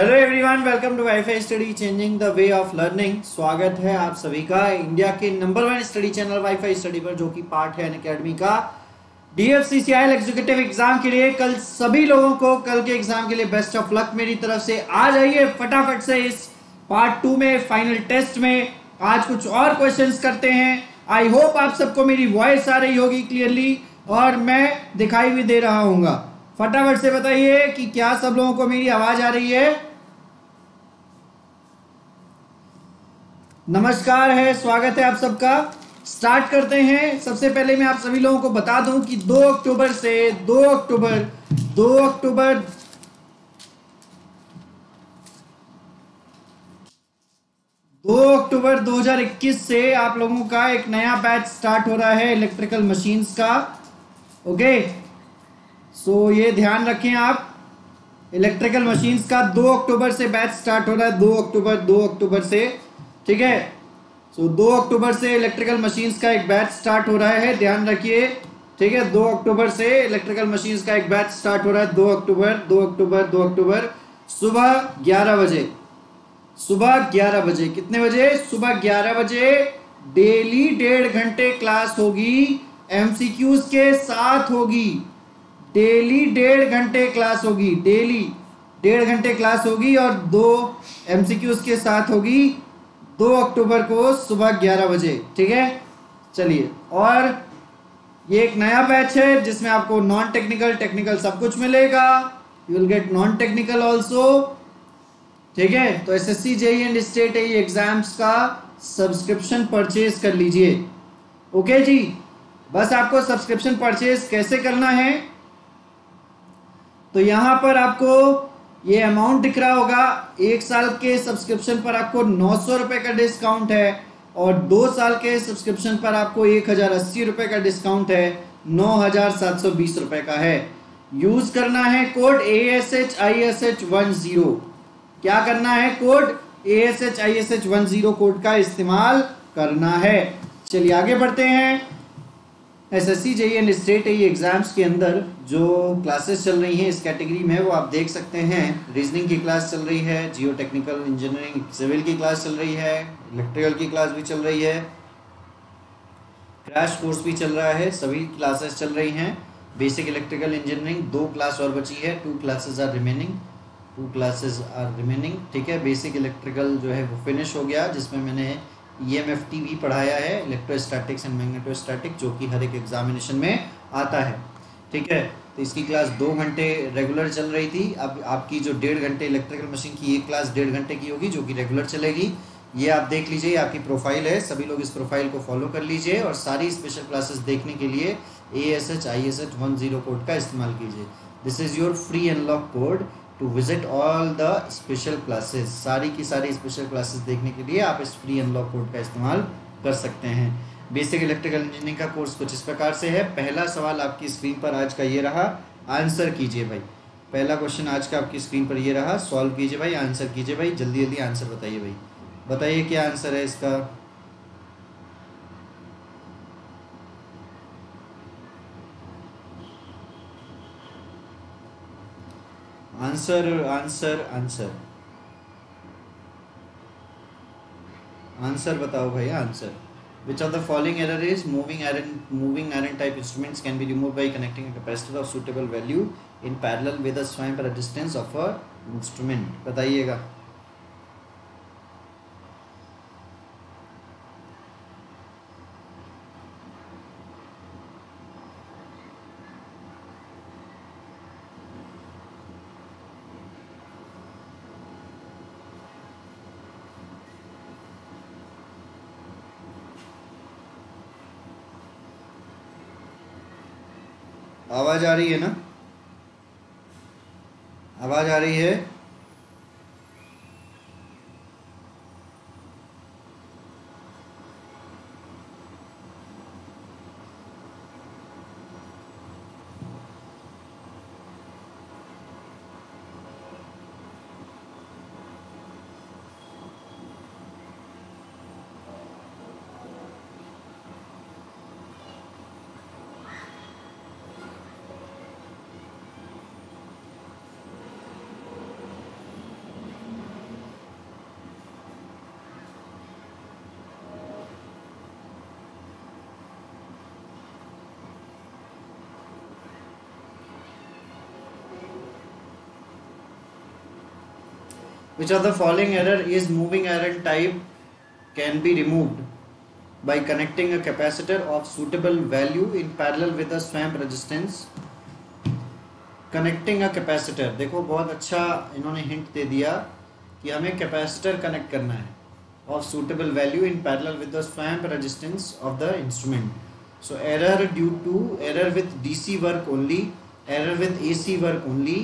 Hello everyone, welcome to WiFi study changing the way of learning. स्वागत है आप सभी का इंडिया के number 1 study channel WiFi study पर, जो कि पार्ट है अनअकैडमी का। डीएफसीसीआईएल एग्जीक्यूटिव एग्जाम के लिए कल सभी लोगों को कल के एग्जाम के लिए बेस्ट ऑफ लक मेरी तरफ से। आज आइए फटाफट से इस पार्ट 2 में, फाइनल टेस्ट में आज कुछ और क्वेश्चन करते हैं। आई होप आप सबको मेरी वॉइस आ रही होगी क्लियरली और मैं दिखाई भी दे रहा हूँ। फटाफट से बताइए कि क्या सब लोगों को मेरी आवाज आ रही है। नमस्कार है, स्वागत है आप सबका। स्टार्ट करते हैं। सबसे पहले मैं आप सभी लोगों को बता दूं कि 2 अक्टूबर से 2 अक्टूबर 2021 से आप लोगों का एक नया बैच स्टार्ट हो रहा है इलेक्ट्रिकल मशीन्स का। ओके, सो ये ध्यान रखें आप, इलेक्ट्रिकल मशीन्स का 2 अक्टूबर से बैच स्टार्ट हो रहा है। 2 अक्टूबर से, ठीक है। सो 2 अक्टूबर से इलेक्ट्रिकल मशीन्स का एक बैच स्टार्ट हो रहा है, ध्यान रखिए, ठीक है। 2 अक्टूबर से इलेक्ट्रिकल मशीन्स का एक बैच स्टार्ट हो रहा है। 2 अक्टूबर सुबह 11 बजे। कितने बजे? सुबह 11 बजे डेली 1.5 घंटे क्लास होगी, एमसीक्यूज के साथ होगी। डेली 1.5 घंटे क्लास होगी, डेली 1.5 घंटे क्लास होगी और 2 एमसीक्यूज के साथ होगी 2 अक्टूबर को सुबह 11 बजे, ठीक है। चलिए, और ये एक नया बैच है जिसमें आपको नॉन टेक्निकल, टेक्निकल सब कुछ मिलेगा। You will get non technical also, ठीक है। तो SSC JE and state A exams का सब्सक्रिप्शन परचेज कर लीजिए। ओके जी, बस आपको सब्सक्रिप्शन परचेज कैसे करना है, तो यहाँ पर आपको ये अमाउंट दिख रहा होगा। 1 साल के सब्सक्रिप्शन पर आपको 900 रुपये का डिस्काउंट है और 2 साल के सब्सक्रिप्शन पर आपको 1080 रुपये का डिस्काउंट है, 9720 रुपये का है। यूज़ करना है कोड ASHISH10। क्या करना है? कोड ASHISH10 कोड का इस्तेमाल करना है। चलिए आगे बढ़ते हैं। SSC JE and state A exams के अंदर जो क्लासेस चल रही हैं इस कैटेगरी में, वो आप देख सकते हैं। रीजनिंग की क्लास चल रही है, जियो टेक्निकल इंजीनियरिंग सिविल की क्लास चल रही है, इलेक्ट्रिकल की क्लास भी चल रही है, क्रैश कोर्स भी चल रहा है, सभी क्लासेस चल रही हैं। बेसिक इलेक्ट्रिकल इंजीनियरिंग 2 क्लास और बची है, 2 क्लासेज आर रिमेनिंग, ठीक है। बेसिक इलेक्ट्रिकल जो है वो फिनिश हो गया, जिसमें मैंने EMFT भी पढ़ाया है, इलेक्ट्रोस्टैटिक्स एंड मैग्नेटोस्टैटिक, जो कि हर एक एग्जामिनेशन में आता है, ठीक है। तो इसकी क्लास 2 घंटे रेगुलर चल रही थी। अब आपकी जो 1.5 घंटे इलेक्ट्रिकल मशीन की ये क्लास 1.5 घंटे की होगी, जो कि रेगुलर चलेगी। ये आप देख लीजिए, आपकी प्रोफाइल है, सभी लोग इस प्रोफाइल को फॉलो कर लीजिए और सारी स्पेशल क्लासेस देखने के लिए ASHISH10 कोड का इस्तेमाल कीजिए। This is your free unlock code to visit all the special classes. सारी की सारी स्पेशल क्लासेस देखने के लिए आप इस फ्री अनलॉक कोड का इस्तेमाल कर सकते हैं। बेसिक इलेक्ट्रिकल इंजीनियरिंग का कोर्स कुछ इस प्रकार से है। पहला सवाल आपकी स्क्रीन पर आज का ये रहा, आंसर कीजिए भाई। पहला क्वेश्चन आज का आपकी स्क्रीन पर ये रहा, सॉल्व कीजिए भाई, आंसर कीजिए भाई, जल्दी जल्दी आंसर बताइए भाई, बताइए क्या आंसर है इसका। आंसर बताओ भाई, answer. Which of the following error is moving iron type instruments can be removed by connecting a capacitor of suitable value in parallel with a swamp resistance of a instrument? बताइएगा। आवाज आ रही है ना? आवाज आ रही है? Which of the following error is moving iron type can be removed by connecting a capacitor of suitable value in parallel with a swamp resistance? Connecting a capacitor, देखो बहुत अच्छा इन्होंने हिंट दे दिया कि हमें capacitor connect करना है of suitable value in parallel with the swamp resistance of the instrument. So error due to error with DC work only, error with AC work only,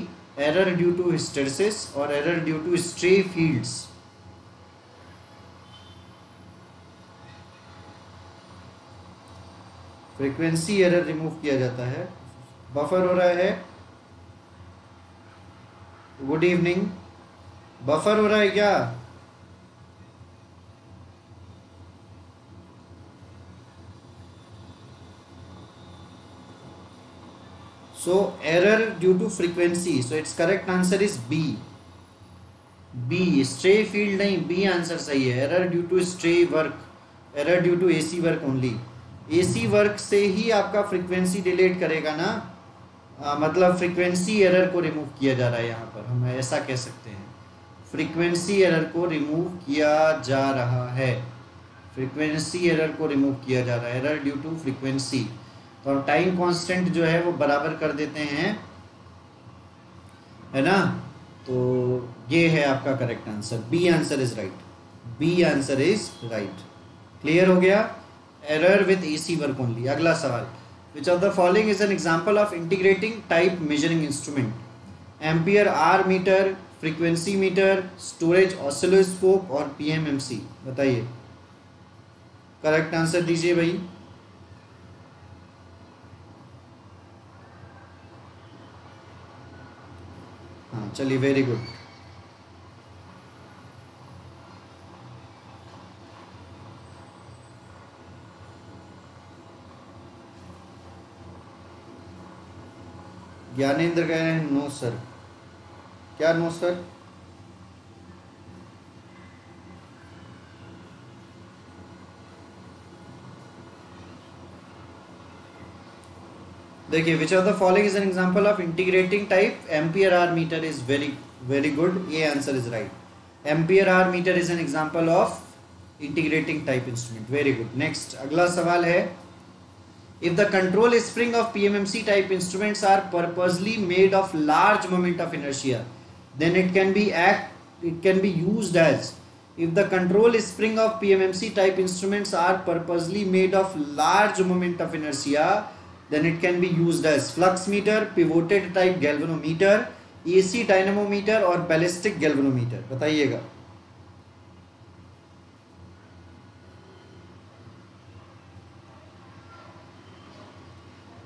error due to hysteresis or error due to stray fields. Frequency error remove किया जाता है. Buffer हो रहा है. Good evening. Buffer हो रहा है क्या? So error due to frequency. So it's correct answer is B. B stray field नहीं, बी आंसर सही है. Error due to stray work, error due to AC work only. AC work से ही आपका फ्रीक्वेंसी डिलेट करेगा ना, मतलब frequency error को रिमूव किया जा रहा है. यहाँ पर हम ऐसा कह सकते हैं, फ्रीक्वेंसी एरर को रिमूव किया जा रहा है. फ्रीक्वेंसी एरर को रिमूव किया जा रहा है, एरर ड्यू टू फ्रीक्वेंसी. तो हम टाइम कांस्टेंट जो है वो बराबर कर देते हैं, है ना. तो ये है आपका correct answer. B answer is right. B answer is right. Clear हो गया. Error with AC work only. अगला सवाल, which of the following is an example of integrating type measuring instrument? Ampere hour meter, frequency meter, storage oscilloscope और PMMC. बताइए, correct answer दीजिए भाई. हाँ चलिए, वेरी गुड. ज्ञानेंद्र कह रहे हैं नो सर. क्या नो सर? देखिए, which of the following is an example of integrating type. Ampere hour meter is very good. ये answer is right. Ampere hour meter is an example of integrating type instrument. Very good. Next, अगला सवाल है, if the control spring of PMMC type instruments are purposely made of large moment of inertia, then it can be used as. If the control spring of PMMC type instruments are purposely made of large moment of inertia, then it can be used as flux meter, pivoted type galvanometer, AC dynamometer or ballistic galvanometer. बताइएगा.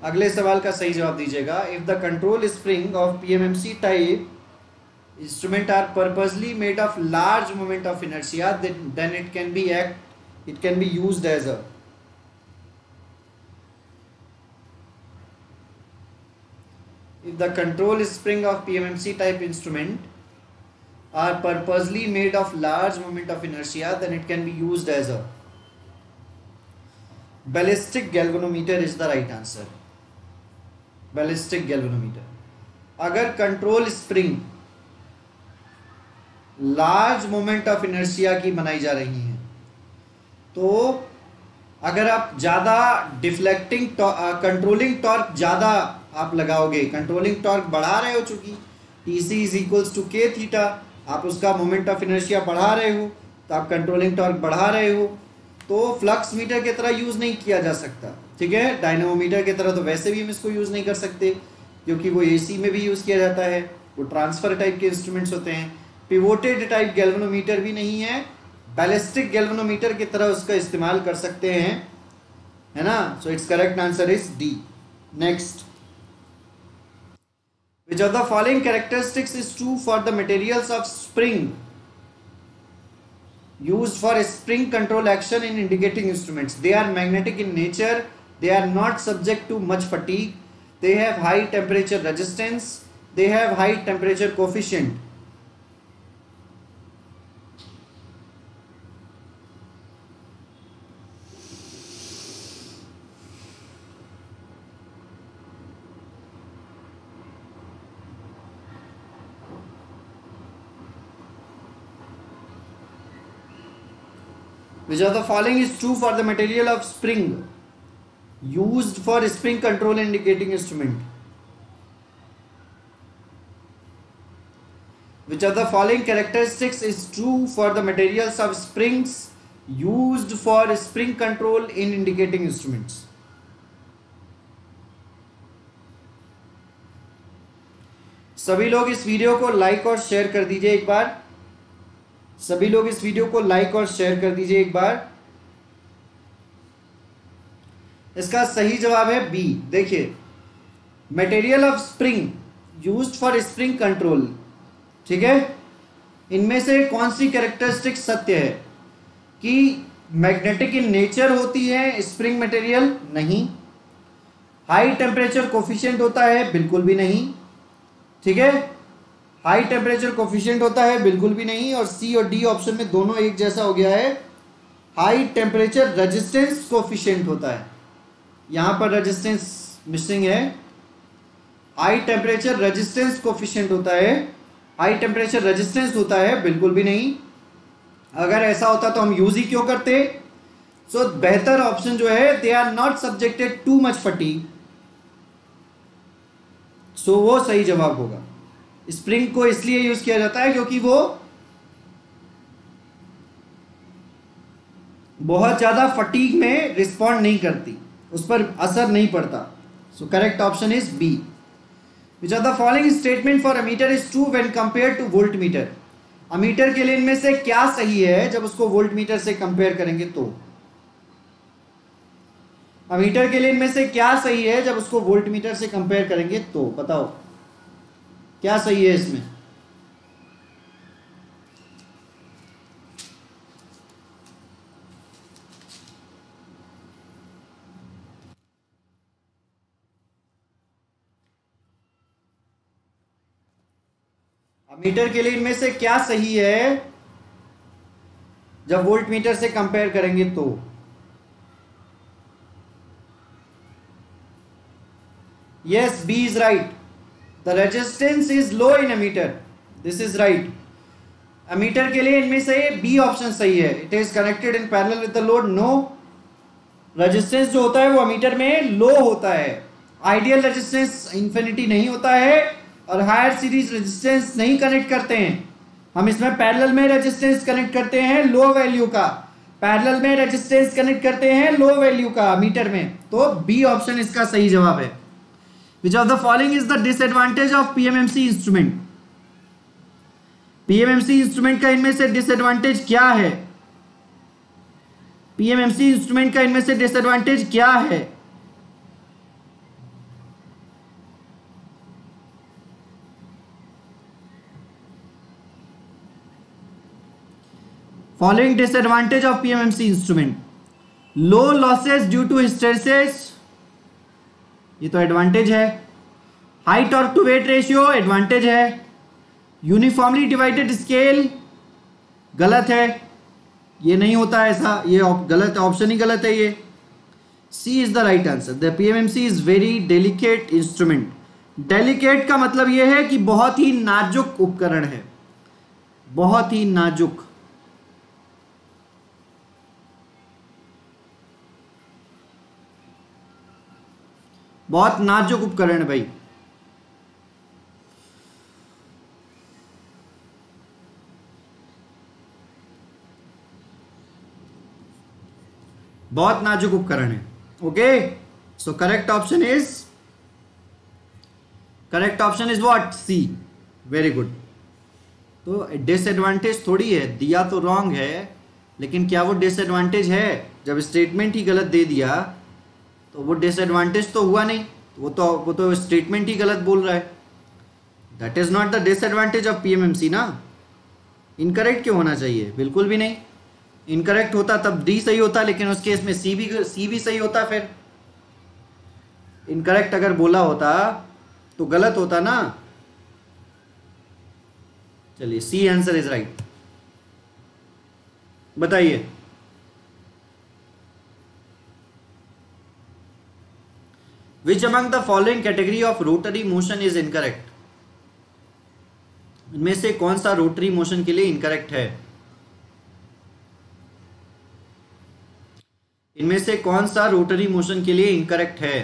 अगले सवाल का सही जवाब दीजिएगा. If the control spring of PMMC type instrument are purposely made of large moment of inertia, then it can be used as a if the control spring of PMMC type instrument are purposely made of large moment of inertia, then it can be used as a ballistic galvanometer is the right answer. Ballistic galvanometer. अगर control spring large moment of inertia की बनाई जा रही है, तो अगर आप ज़्यादा डिफ्लेक्टिंग कंट्रोलिंग टॉर्क ज़्यादा आप लगाओगे, कंट्रोलिंग टॉर्क बढ़ा रहे हो, चूँकि TC is equals to K theta, आप उसका मोमेंट ऑफ इनर्शिया बढ़ा रहे हो, तो आप कंट्रोलिंग टॉर्क बढ़ा रहे हो, तो फ्लक्स मीटर की तरह यूज़ नहीं किया जा सकता. ठीक है, डायनेमोमीटर की तरह तो वैसे भी हम इसको यूज़ नहीं कर सकते, क्योंकि वो एसी में भी यूज़ किया जाता है, वो ट्रांसफ़र टाइप के इंस्ट्रूमेंट्स होते हैं. पिवोटेड टाइप गैल्वेनोमीटर भी नहीं है. बैलिस्टिक गैल्वेनोमीटर की तरह उसका इस्तेमाल कर सकते हैं, है ना. So it's correct answer is D. Next, which of the following characteristics is true for the materials of spring used for spring control action in indicating instruments? They are magnetic in nature, they are not subject to much fatigue, they have high temperature resistance, they have high temperature coefficient. Which of the following is true for the material of spring used for spring control indicating instrument? Which of the following characteristics is true for the materials of springs used for spring control in indicating instruments? सभी लोग इस video को like और share कर दीजिए एक बार। सभी लोग इस वीडियो को लाइक और शेयर कर दीजिए एक बार। इसका सही जवाब है बी। देखिए, material of spring used for spring control, ठीक है, इनमें से कौन सी कैरेक्टरिस्टिक सत्य है? कि मैग्नेटिक इन नेचर होती है स्प्रिंग मटेरियल? नहीं। हाई टेम्परेचर कोफिशिएंट होता है? बिल्कुल भी नहीं, ठीक है। हाई टेम्परेचर कोफिशिएंट होता है? बिल्कुल भी नहीं। और सी और डी ऑप्शन में दोनों एक जैसा हो गया है। हाई टेम्परेचर रेजिस्टेंस कोफिशिएंट होता है, यहाँ पर रेजिस्टेंस मिसिंग है। हाई टेम्परेचर रेजिस्टेंस कोफिशिएंट होता है? हाई टेम्परेचर रेजिस्टेंस होता है? बिल्कुल भी नहीं। अगर ऐसा होता तो हम यूज ही क्यों करते? सो बेहतर ऑप्शन जो है, they are not subjected to much fatigue, so वो सही जवाब होगा। स्प्रिंग को इसलिए यूज किया जाता है क्योंकि वो बहुत ज्यादा फटीग में रिस्पॉन्ड नहीं करती, उस पर असर नहीं पड़ता। So correct option is B. Which are the following statement for ammeter is true when compare to volt meter? Ammeter के लिए इनमें से क्या सही है जब उसको वोल्ट मीटर से कंपेयर करेंगे? तो अमीटर के लिए इनमें से क्या सही है जब उसको वोल्ट मीटर से कंपेयर करेंगे? तो बताओ क्या सही है इसमें? अमीटर के लिए इनमें से क्या सही है जब वोल्ट मीटर से कंपेयर करेंगे? तो yes, B is right. The resistance is low in ammeter. This is right. Ammeter के लिए इनमें से B option सही है. It is connected in parallel with the load. No. Resistance जो होता है वो ammeter में low होता है. Ideal resistance infinity नहीं होता है और higher series resistance नहीं connect करते हैं. हम इसमें parallel में resistance connect करते हैं low value का. Parallel में resistance connect करते हैं low value का ammeter में. तो B option इसका सही जवाब है। Which of the following is the disadvantage of PMMC instrument? PMMC instrument का इनमें से disadvantage क्या है? PMMC instrument का इनमें से disadvantage क्या है? Following disadvantage of PMMC instrument: low losses due to hysteresis, ये तो एडवांटेज है। High torque to weight ratio, advantage है। यूनिफॉर्मली डिवाइडेड स्केल, गलत है, ये नहीं होता ऐसा, ये गलत ऑप्शन ही गलत है ये। C is the right answer. The PMMC is very delicate instrument. Delicate का मतलब ये है कि बहुत ही नाजुक उपकरण है, बहुत ही नाजुक। बहुत नाजुक उपकरण है भाई। बहुत नाजुक उपकरण है। Okay, so correct option is what? C. Very good. तो डिसएडवांटेज थोड़ी है, दिया तो रॉन्ग है, लेकिन क्या वो डिसएडवांटेज है? जब स्टेटमेंट ही गलत दे दिया तो वो डिसएडवांटेज तो हुआ नहीं, वो तो स्टेटमेंट ही गलत बोल रहा है। That is not the disadvantage of PMMC ना। इनकरेक्ट क्यों होना चाहिए? बिल्कुल भी नहीं। इनकरेक्ट होता तब डी सही होता, लेकिन उस केस में सी भी सही होता। फिर इनकरेक्ट अगर बोला होता तो गलत होता ना। चलिए, सी आंसर इज राइट। बताइए, Which among the following category of rotary motion is incorrect? इनमें से कौन सा रोटरी मोशन के लिए इनकरेक्ट है? इनमें से कौन सा रोटरी मोशन के लिए इनकरेक्ट है?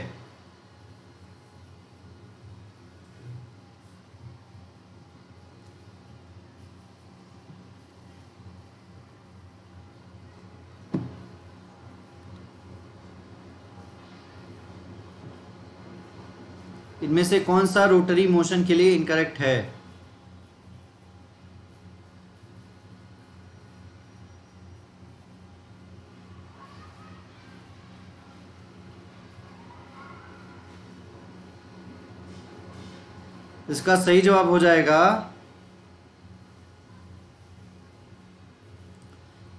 इनमें से कौन सा रोटरी मोशन के लिए इनकरेक्ट है? इसका सही जवाब हो जाएगा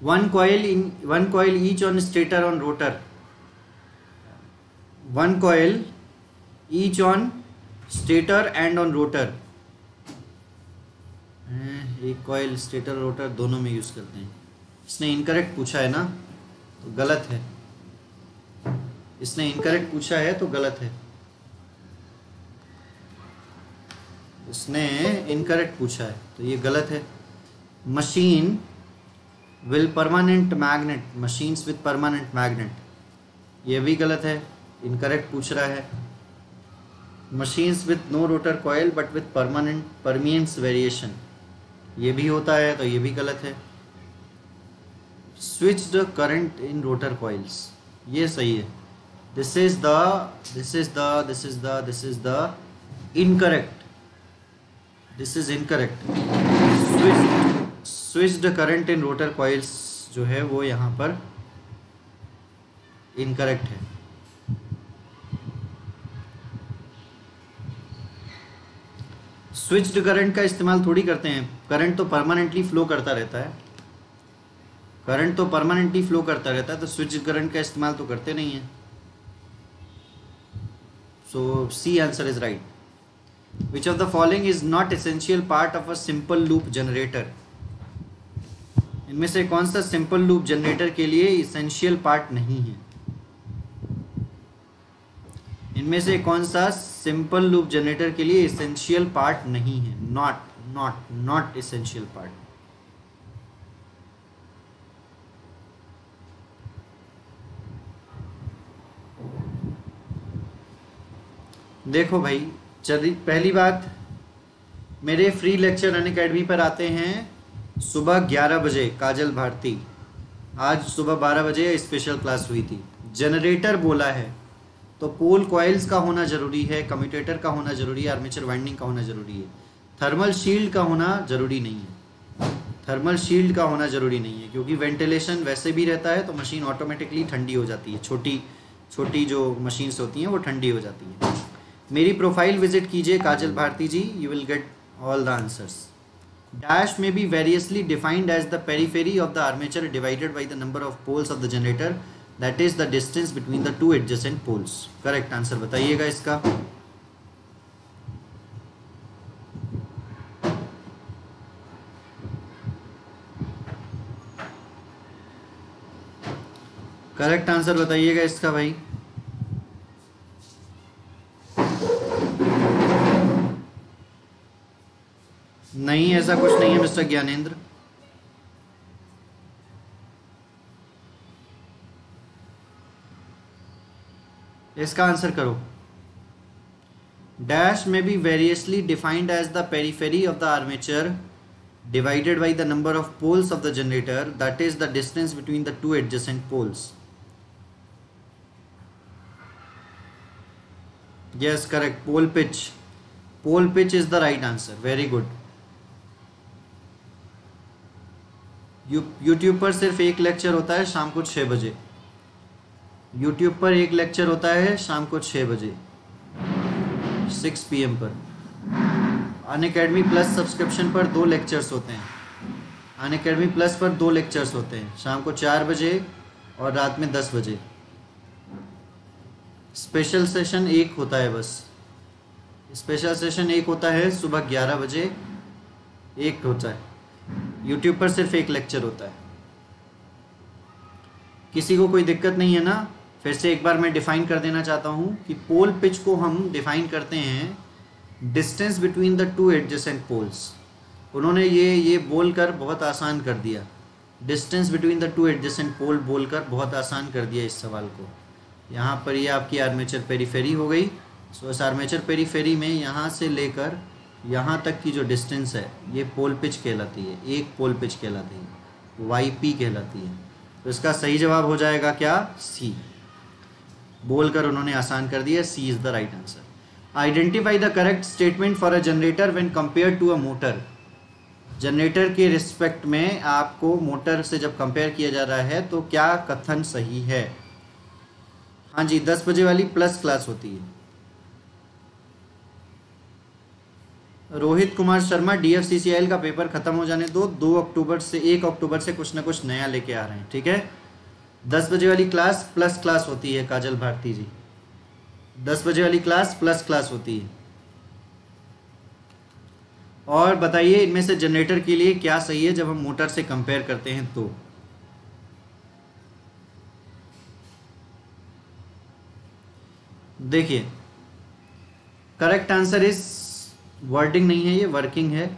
1 coil each on stator on rotor. 1 coil each on stator and on rotor. एक coil stator rotor दोनों में यूज करते हैं. इसने इनकरेक्ट पूछा है ना, तो गलत है. इसने इनकरेक्ट पूछा है तो गलत है. उसने इनकरेक्ट पूछा है तो ये गलत है. Machine will permanent magnet, machines with permanent magnet, ये भी गलत है, इनकरेक्ट पूछ रहा है. Machines with no rotor coil but with permanent permeance variation, ये भी होता है तो ये भी गलत है. Switch the current in rotor coils, ये सही है. This is the incorrect. This is incorrect. Switched current in rotor coils जो है वो यहाँ पर इनकरेक्ट है. स्विच्ड करंट का इस्तेमाल थोड़ी करते हैं. करंट तो परमानेंटली फ्लो करता रहता है. तो स्विच्ड करंट का इस्तेमाल तो करते नहीं है. So C answer is right. Which of the following is not essential part of a simple loop generator? इनमें से कौन सा simple loop generator के लिए essential part नहीं है? Not essential part. देखो भाई, चलिए पहली बात, मेरे फ्री लेक्चर अनअकैडमी पर आते हैं सुबह 11 बजे. काजल भारती, आज सुबह 12 बजे स्पेशल क्लास हुई थी. जनरेटर बोला है तो पोल कॉइल्स का होना ज़रूरी है, कम्यूटेटर का होना ज़रूरी है, आर्मेचर वाइंडिंग का होना ज़रूरी है. थर्मल शील्ड का होना ज़रूरी नहीं है. क्योंकि वेंटिलेशन वैसे भी रहता है तो मशीन ऑटोमेटिकली ठंडी हो जाती है. छोटी छोटी जो मशीन्स होती हैं वो ठंडी हो जाती हैं. मेरी प्रोफाइल विजिट कीजिए Kajal Bharti ji, you will get all the answers. Dash may be variously defined as the periphery of the armature divided by the number of poles of the generator, that is the distance between the two adjacent poles. Correct answer बताइएगा इसका. नहीं, ऐसा कुछ नहीं है mister Gyanendra. इसका answer करो. Dash may be variously defined as the periphery of the armature divided by the number of poles of the generator, that is the distance between the two adjacent poles. Yes, correct. Pole pitch. Pole pitch is the right answer. Very good. YouTube पर सिर्फ एक lecture होता है शाम को 6 बजे. Six PM पर. Unacademy plus subscription पर 2 लेक्चर्स होते हैं. अनअकैडमी प्लस पर 2 लेक्चर्स होते हैं, शाम को 4 बजे और रात में 10 बजे. स्पेशल सेशन एक होता है बस. सुबह 11 बजे एक होता है. YouTube पर सिर्फ एक लेक्चर होता है. किसी को कोई दिक्कत नहीं है ना? फिर से एक बार मैं डिफाइन कर देना चाहता हूँ कि पोल पिच को हम डिफाइन करते हैं distance between the two adjacent poles. उन्होंने ये बोल कर बहुत आसान कर दिया. Distance between the two adjacent pole बोलकर बहुत आसान कर दिया इस सवाल को। यहाँ पर ये आपकी आर्मेचर पेरीफेरी हो गई। सो इस आर्मेचर पेरीफेरी में यहाँ से लेकर यहाँ तक की जो डिस्टेंस है ये पोल पिच कहलाती है, एक पोल पिच कहलाती है, वाईपी कहलाती है। तो इसका सही जवाब हो जाएगा क्या, सी। बोलकर उन्होंने आसान कर दिया, C is the right answer. Identify the correct statement for a generator when compare to a motor. Generator के रिस्पेक्ट में आपको मोटर से जब कंपेयर किया जा रहा है तो क्या कथन सही है। हाँ जी, 10 बजे वाली प्लस क्लास होती है। रोहित कुमार शर्मा, DFCCIL का पेपर खत्म हो जाने दो, 1 अक्टूबर से कुछ ना कुछ नया लेके आ रहे हैं, ठीक है। 10 बजे वाली क्लास प्लस क्लास होती है। काजल भारती जी, 10 बजे वाली क्लास प्लस क्लास होती है। और बताइए इनमें से जनरेटर के लिए क्या सही है जब हम मोटर से कंपेयर करते हैं तो। देखिए करेक्ट आंसर इस वर्डिंग नहीं है, ये वर्किंग है,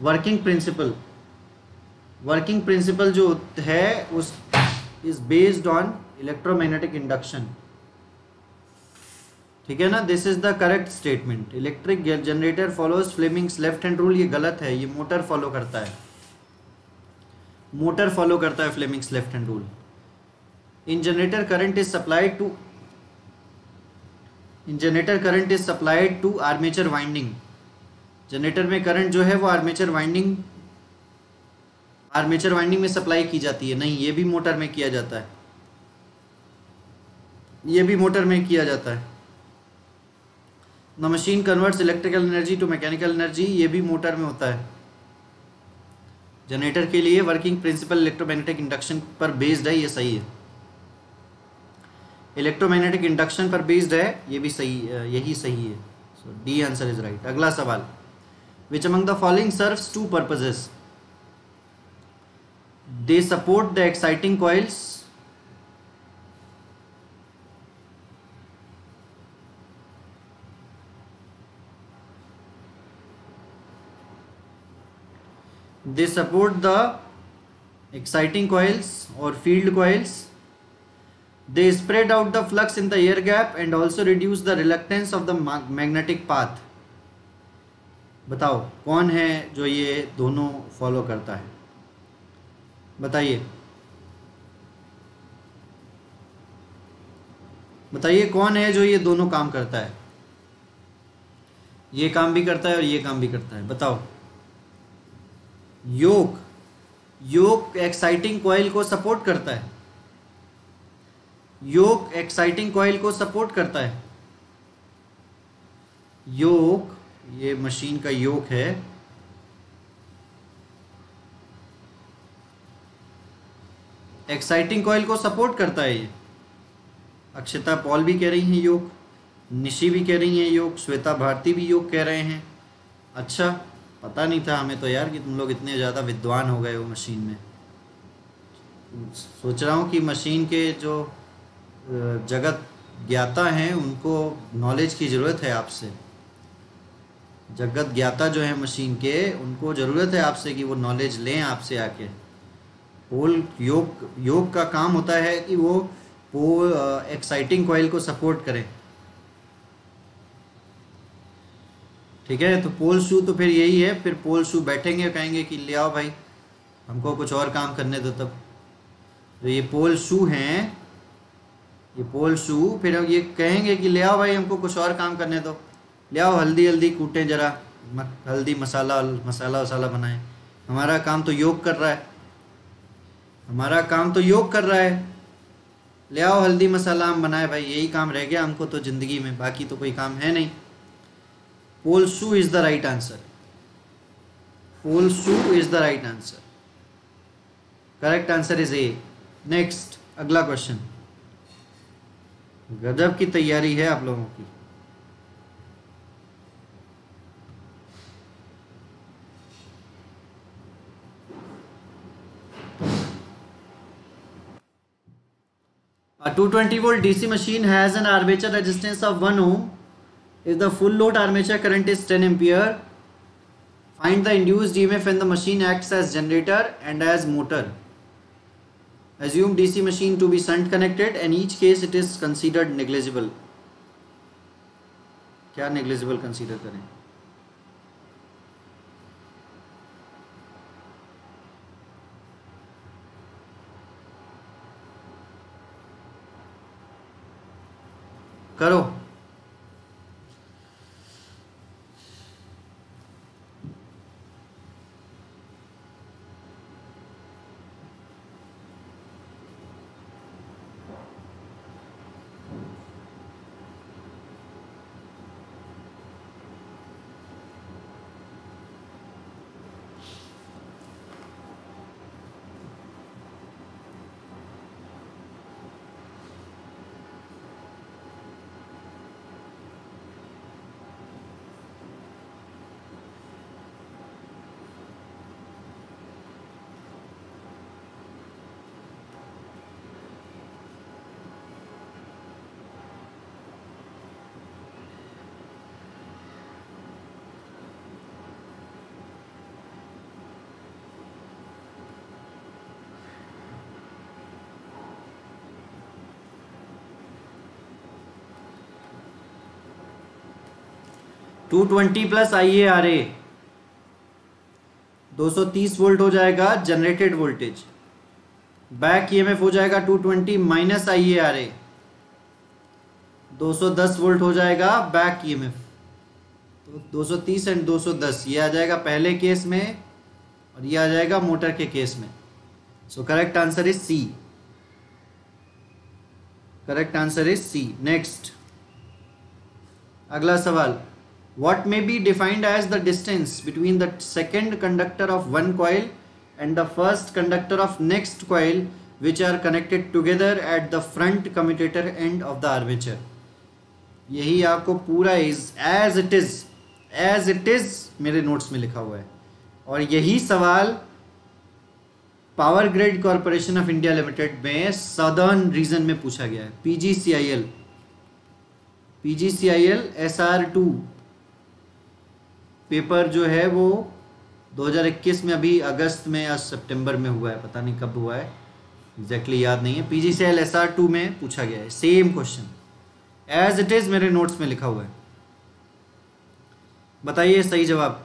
वर्किंग प्रिंसिपल। वर्किंग प्रिंसिपल जो है उस is based on electromagnetic induction, ठीक है ना। This is the correct statement. Electric generator follows Fleming's left hand rule, ये गलत है, ये मोटर फॉलो करता है, मोटर फॉलो करता है Fleming's left hand rule. In generator current is supplied to armature winding. Generator में करंट जो है वो आर्मेचर वाइंडिंग में सप्लाई की जाती है। नहीं, ये भी मोटर में किया जाता है, ये भी मोटर में किया जाता है। The machine converts electrical energy to mechanical energy, ये भी मोटर में होता है। जनरेटर के लिए वर्किंग प्रिंसिपल इलेक्ट्रोमैग्नेटिक इंडक्शन पर बेस्ड है, ये सही है। इलेक्ट्रोमैग्नेटिक इंडक्शन पर बेस्ड है, ये भी सही, यही सही है। So D answer is right. अगला सवाल, which among the following serves two purposes. They support the exciting coils, they support the exciting coils or field coils, they spread out the flux in the air gap and also reduce the reluctance of the magnetic path। बताओ कौन है जो ये दोनों follow करता है, बताइए बताइए कौन है जो ये दोनों काम करता है, ये काम भी करता है और ये काम भी करता है, बताओ। योक, योक एक्साइटिंग कॉइल को सपोर्ट करता है, योक एक्साइटिंग कॉइल को सपोर्ट करता है। योक, ये मशीन का योक है, एक्साइटिंग कॉइल को सपोर्ट करता है। ये अक्षता पॉल भी कह रही हैं योक, निशी भी कह रही हैं योक, श्वेता भारती भी योक कह रहे हैं। अच्छा, पता नहीं था हमें तो यार कि तुम लोग इतने ज़्यादा विद्वान हो गए हो मशीन में। सोच रहा हूँ कि मशीन के जो जगत ज्ञाता हैं उनको नॉलेज की ज़रूरत है आपसे, जगत ज्ञाता जो है मशीन के उनको ज़रूरत है आपसे कि वो नॉलेज लें आपसे आके। पोल, योग का काम होता है कि वो पोल एक्साइटिंग कॉइल को सपोर्ट करें, ठीक है। तो पोल शू तो फिर यही है, फिर पोल शू बैठेंगे और कहेंगे कि ले आओ भाई हमको कुछ और काम करने दो। तब जो ये पोल शू हैं, ये पोल शू फिर हम ये कहेंगे कि ले आओ भाई हमको कुछ और काम करने दो, ले आओ हल्दी हल्दी कूटें जरा, हल्दी मसाला बनाएं। हमारा काम तो योग कर रहा है, हमारा काम तो योग कर रहा है, ले आओ हल्दी मसाला हम बनाए भाई, यही काम रह गया हमको तो ज़िंदगी में, बाकी तो कोई काम है नहीं। Pole shoe is the right answer, pole shoe is the right answer, correct answer is A. Next, अगला क्वेश्चन, गजब की तैयारी है आप लोगों की। A 220 volt DC machine has an armature resistance of 1 ohm. If the full load armature current is 10 ampere, Find the induced EMF when the machine acts as generator and as motor. Assume DC machine to be shunt connected and each case it is considered negligible. क्या negligible consider करें? करो to 20+ IARA 230 volt हो जाएगा generated voltage. Back EMF हो जाएगा 220 - IARA 210 volt हो जाएगा back EMF. तो 230 and 210 ये आ जाएगा पहले केस में और ये आ जाएगा मोटर के केस में. So correct answer is C. Correct answer is C. Next अगला सवाल. What may be defined as the distance between the second conductor of one coil and the first conductor of next coil which are connected together at the front commutator end of the armature. यही आपको पूरा as it is मेरे notes में लिखा हुआ है और यही सवाल power grid corporation of India limited में सदर्न रीजन में पूछा गया है. PGCIL SR2 पेपर जो है वो 2021 में अभी अगस्त में या सितंबर में हुआ है, पता नहीं कब हुआ है एग्जैक्टली याद नहीं है. PGCIL SR2 में पूछा गया है same question as it is मेरे नोट्स में लिखा हुआ है. बताइए सही जवाब.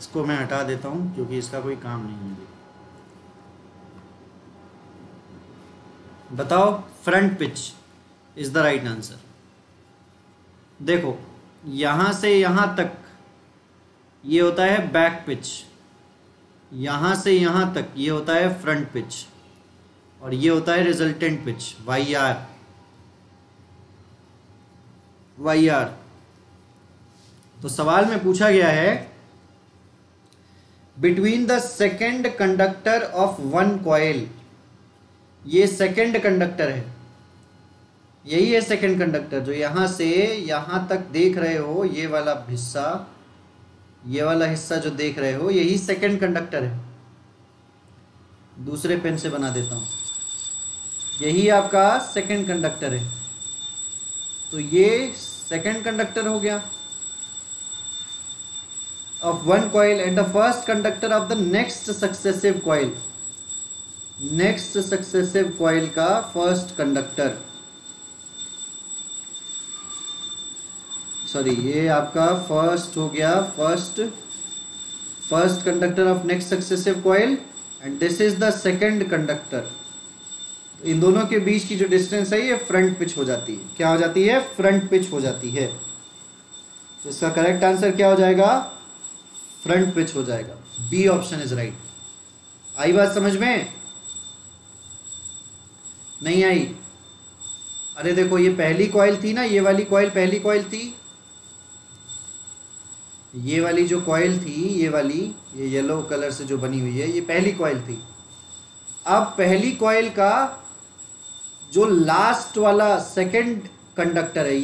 इसको मैं हटा देता हूं क्योंकि इसका कोई काम नहीं है. बताओ front pitch is the right answer. देखो यहां से यहां तक ये होता है बैक पिच, यहां से यहां तक ये होता है फ्रंट पिच और ये होता है रिजल्टेंट पिच वाई आर. तो सवाल में पूछा गया है between the second conductor of one coil. ये सेकेंड कंडक्टर है, यही है सेकेंड कंडक्टर जो यहाँ से यहाँ तक देख रहे हो, ये वाला हिस्सा जो देख रहे हो यही सेकेंड कंडक्टर है. दूसरे पेन से बना देता हूँ. यही आपका सेकेंड कंडक्टर है तो ये सेकेंड कंडक्टर हो गया of one coil and the first conductor of the next successive coil का first conductor. सॉरी ये आपका first हो गया first conductor of next successive coil and this is the second conductor. इन दोनों के बीच की जो distance है ये front pitch हो जाती है. क्या हो जाती है? front pitch हो जाती है. तो इसका correct answer क्या हो जाएगा? फ्रंट पिच हो जाएगा. B option is right. आई बात समझ में? नहीं आई? अरे देखो ये पहली कॉइल थी ना, ये वाली कॉइल पहली कॉइल थी, ये वाली जो कॉइल थी, ये वाली ये येलो कलर से जो बनी हुई है, ये पहली कॉइल थी। अब पहली कॉइल का जो लास्ट वाला सेकंड कंडक्टर है,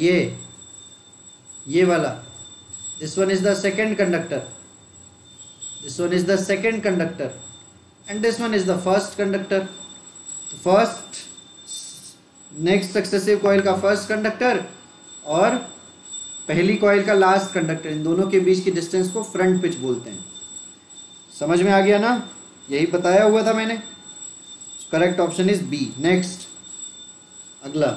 ये वाला, this one is the second conductor, this one is the second conductor and this one is the first conductor. First next successive coil का फर्स्ट कंडक्टर और पहली कॉइल का लास्ट कंडक्टर, इन दोनों के बीच की डिस्टेंस को फ्रंट पिच बोलते हैं। समझ में आ गया ना? यही बताया हुआ था मैंने। Correct option is B. Next, अगला,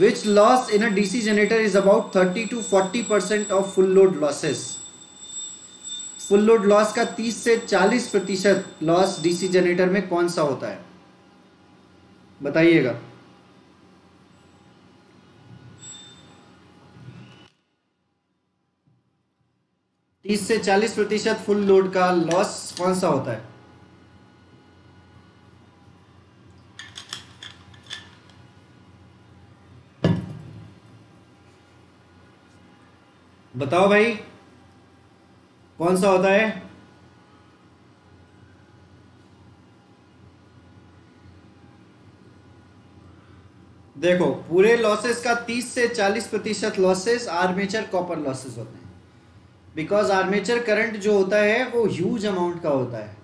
which loss in a DC generator is about 30 to 40% of full load losses. Full load loss का 30 से 40% लॉस डीसी जनरेटर में कौन सा होता है? बताइएगा। तीस से 40% फुल लोड का लॉस कौन सा होता है? बताओ भाई, कौन सा होता है? देखो, पूरे लॉसेस का 30 से 40% लॉसेस आर्मेचर कॉपर लॉसेस होते हैं, बिकॉज आर्मेचर करंट जो होता है वो ह्यूज अमाउंट का होता है,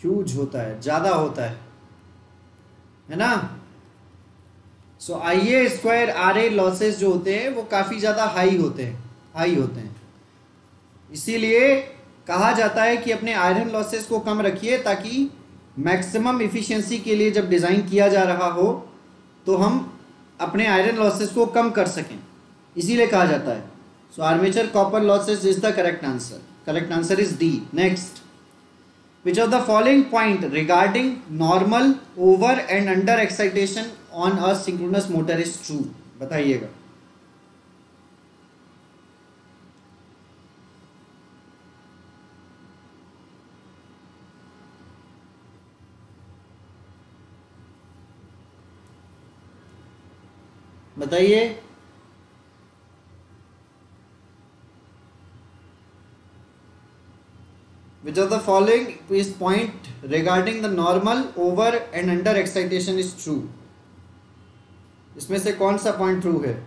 ह्यूज होता है, ज़्यादा होता है ना। सो आईए स्क्वायर आरए लॉसेस जो होते हैं वो काफ़ी ज़्यादा हाई होते हैं, हाई होते हैं। इसीलिए कहा जाता है कि अपने आयरन लॉसेस को कम रखिए, ताकि मैक्सिमम इफ़िशिएंसी के लिए जब डिज़ाइन किया जा रहा हो तो हम अपने आयरन लॉसेस को कम कर सकें, इसीलिए कहा जाता है। So armature copper losses is the correct answer. Correct answer is D. Next, which of the following point regarding normal over and under excitation on a synchronous motor is true? बताइएगा। बताइए, which of the following is point regarding the normal over and under excitation is true? इसमें से कौन सा point true है?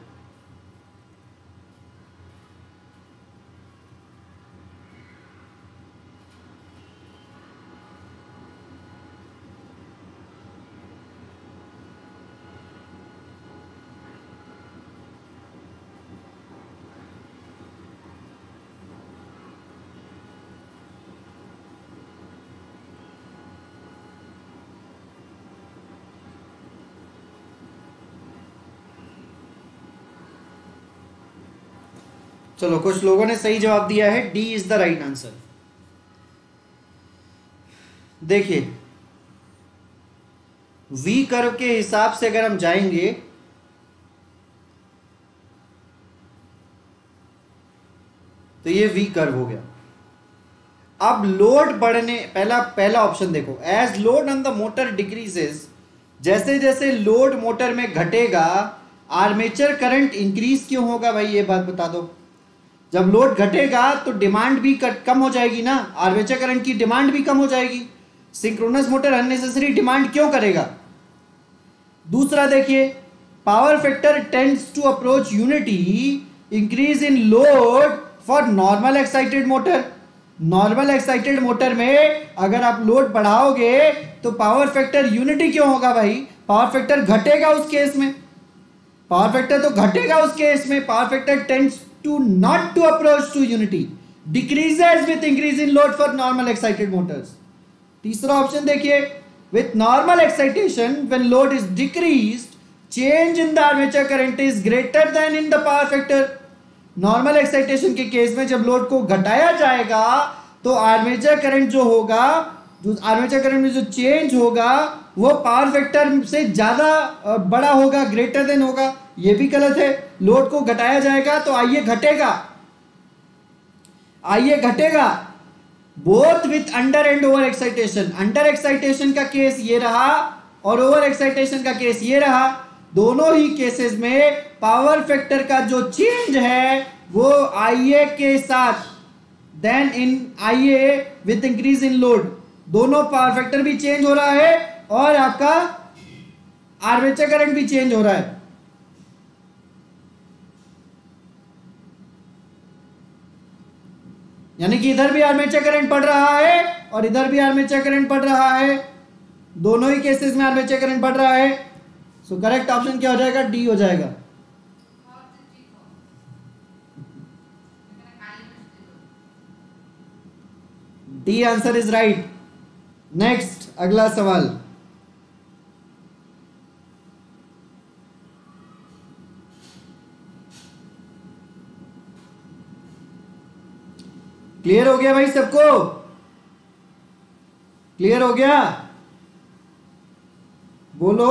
चलो, कुछ लोगों ने सही जवाब दिया है, D is the right answer. देखिए, वी कर्व के हिसाब से अगर हम जाएंगे तो ये वी कर्व हो गया। अब लोड बढ़ने, पहला ऑप्शन देखो, as load on the motor decreases, जैसे जैसे लोड मोटर में घटेगा आर्मेचर करंट इंक्रीज क्यों होगा? भाई ये बात बता दो। जब लोड घटेगा तो डिमांड भी कम हो जाएगी ना, आर्मेचर करंट की डिमांड भी कम हो जाएगी। सिंक्रोनस मोटर अननेसेसरी डिमांड क्यों करेगा? दूसरा देखिए, power factor tends to approach unity, increase in load for normal excited motor. Normal excited motor में अगर आप लोड बढ़ाओगे तो पावर फैक्टर यूनिटी क्यों होगा? भाई पावर फैक्टर घटेगा उस केस में, पावर फैक्टर तो घटेगा उस केस में। Power factor tends to not to approach to unity, decreases with increase in load for normal excited motors. तीसरा ऑप्शन देखिए, with normal excitation when load is decreased, change in the armature current is greater than in the power factor. Normal excitation के case में जब load को घटाया जाएगा तो armature current जो होगा, जो आर्मेचर करंट में जो चेंज होगा वो पावर फैक्टर से ज़्यादा बड़ा होगा, ग्रेटर देन होगा। ये भी गलत है। लोड को घटाया जाएगा तो आइए घटेगा, आइए घटेगा। Both with under and over excitation. Under excitation का केस ये रहा और ओवर एक्साइटेशन का केस ये रहा, दोनों ही केसेस में पावर फैक्टर का जो चेंज है वो आईए के साथ देन इन आईए विथ इंक्रीज इन लोड, दोनों पावर फैक्टर भी चेंज हो रहा है और आपका आर्मेचर करंट भी चेंज हो रहा है। यानी कि इधर भी आर्मेचर करंट पड़ रहा है और इधर भी आर्मेचर करंट पड़ रहा है, दोनों ही केसेस में आर्मेचर करंट पड़ रहा है। सो करेक्ट ऑप्शन क्या हो जाएगा? डी हो जाएगा। D answer is right. Next अगला सवाल, क्लियर हो गया भाई? सबको क्लियर हो गया? बोलो।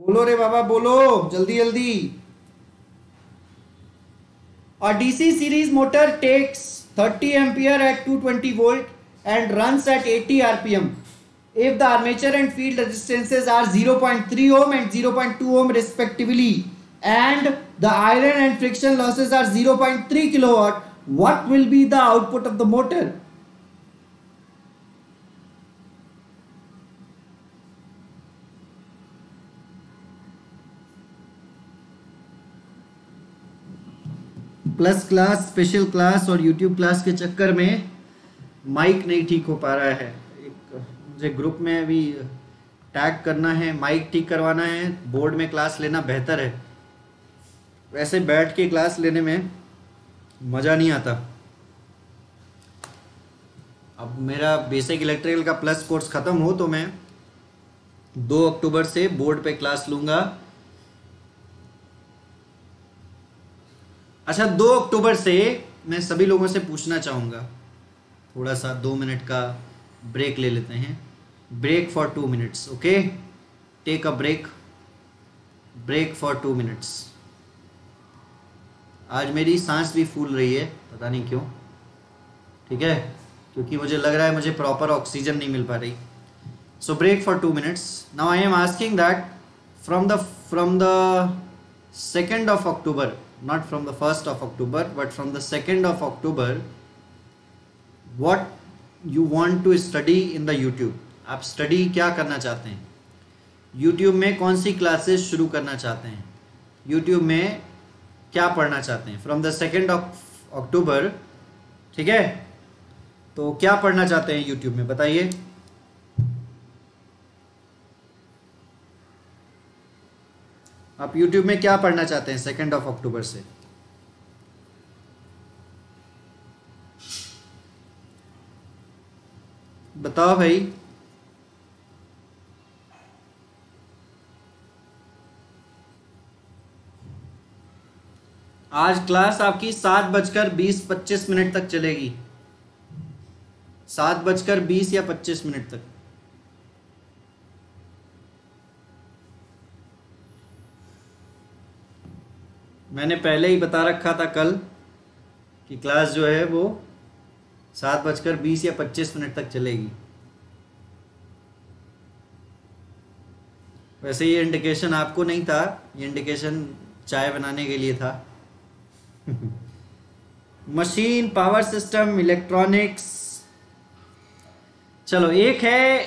बोलो रे बाबा, बोलो जल्दी जल्दी। और DC series motor takes 30 ampere at 220 volt and runs at 80 RPM if the armature and field resistances are 0.3 ohm and 0.2 ohm respectively and the iron and friction losses are 0.3 kilowatt, what will be the output of the motor? Plus class, special class और YouTube class के चक्कर में mic नहीं ठीक हो पा रहा है। ग्रुप में अभी टैग करना है, माइक ठीक करवाना है, बोर्ड में क्लास लेना बेहतर है, वैसे बैठ के क्लास लेने में मज़ा नहीं आता। अब मेरा बेसिक इलेक्ट्रिकल का प्लस कोर्स ख़त्म हो तो मैं 2 अक्टूबर से बोर्ड पे क्लास लूँगा। अच्छा, 2 अक्टूबर से मैं सभी लोगों से पूछना चाहूँगा, थोड़ा सा 2 मिनट का ब्रेक ले लेते हैं। Break for 2 minutes, okay? Take a break, break for 2 minutes. आज मेरी सांस भी फूल रही है, पता नहीं क्यों, ठीक है, क्योंकि मुझे लग रहा है मुझे प्रॉपर ऑक्सीजन नहीं मिल पा रही। So break for 2 minutes. Now I am asking that from the 2nd of October, not from the 1st of October but from the 2nd of October, what you want to study in the YouTube? आप study क्या करना चाहते हैं? YouTube में कौन सी classes शुरू करना चाहते हैं? यूट्यूब में क्या पढ़ना चाहते हैं from the 2nd of October? ठीक है, तो क्या पढ़ना चाहते हैं यूट्यूब में, बताइए। आप यूट्यूब में क्या पढ़ना चाहते हैं 2nd of October से? बताओ भाई। आज क्लास आपकी 7:20-25 मिनट तक चलेगी, 7:20 या 25 मिनट तक। मैंने पहले ही बता रखा था कल कि क्लास जो है वो 7:20 या 25 मिनट तक चलेगी। वैसे ये इंडिकेशन आपको नहीं था, ये इंडिकेशन चाय बनाने के लिए था। Machine, power system, electronics. चलो, एक है,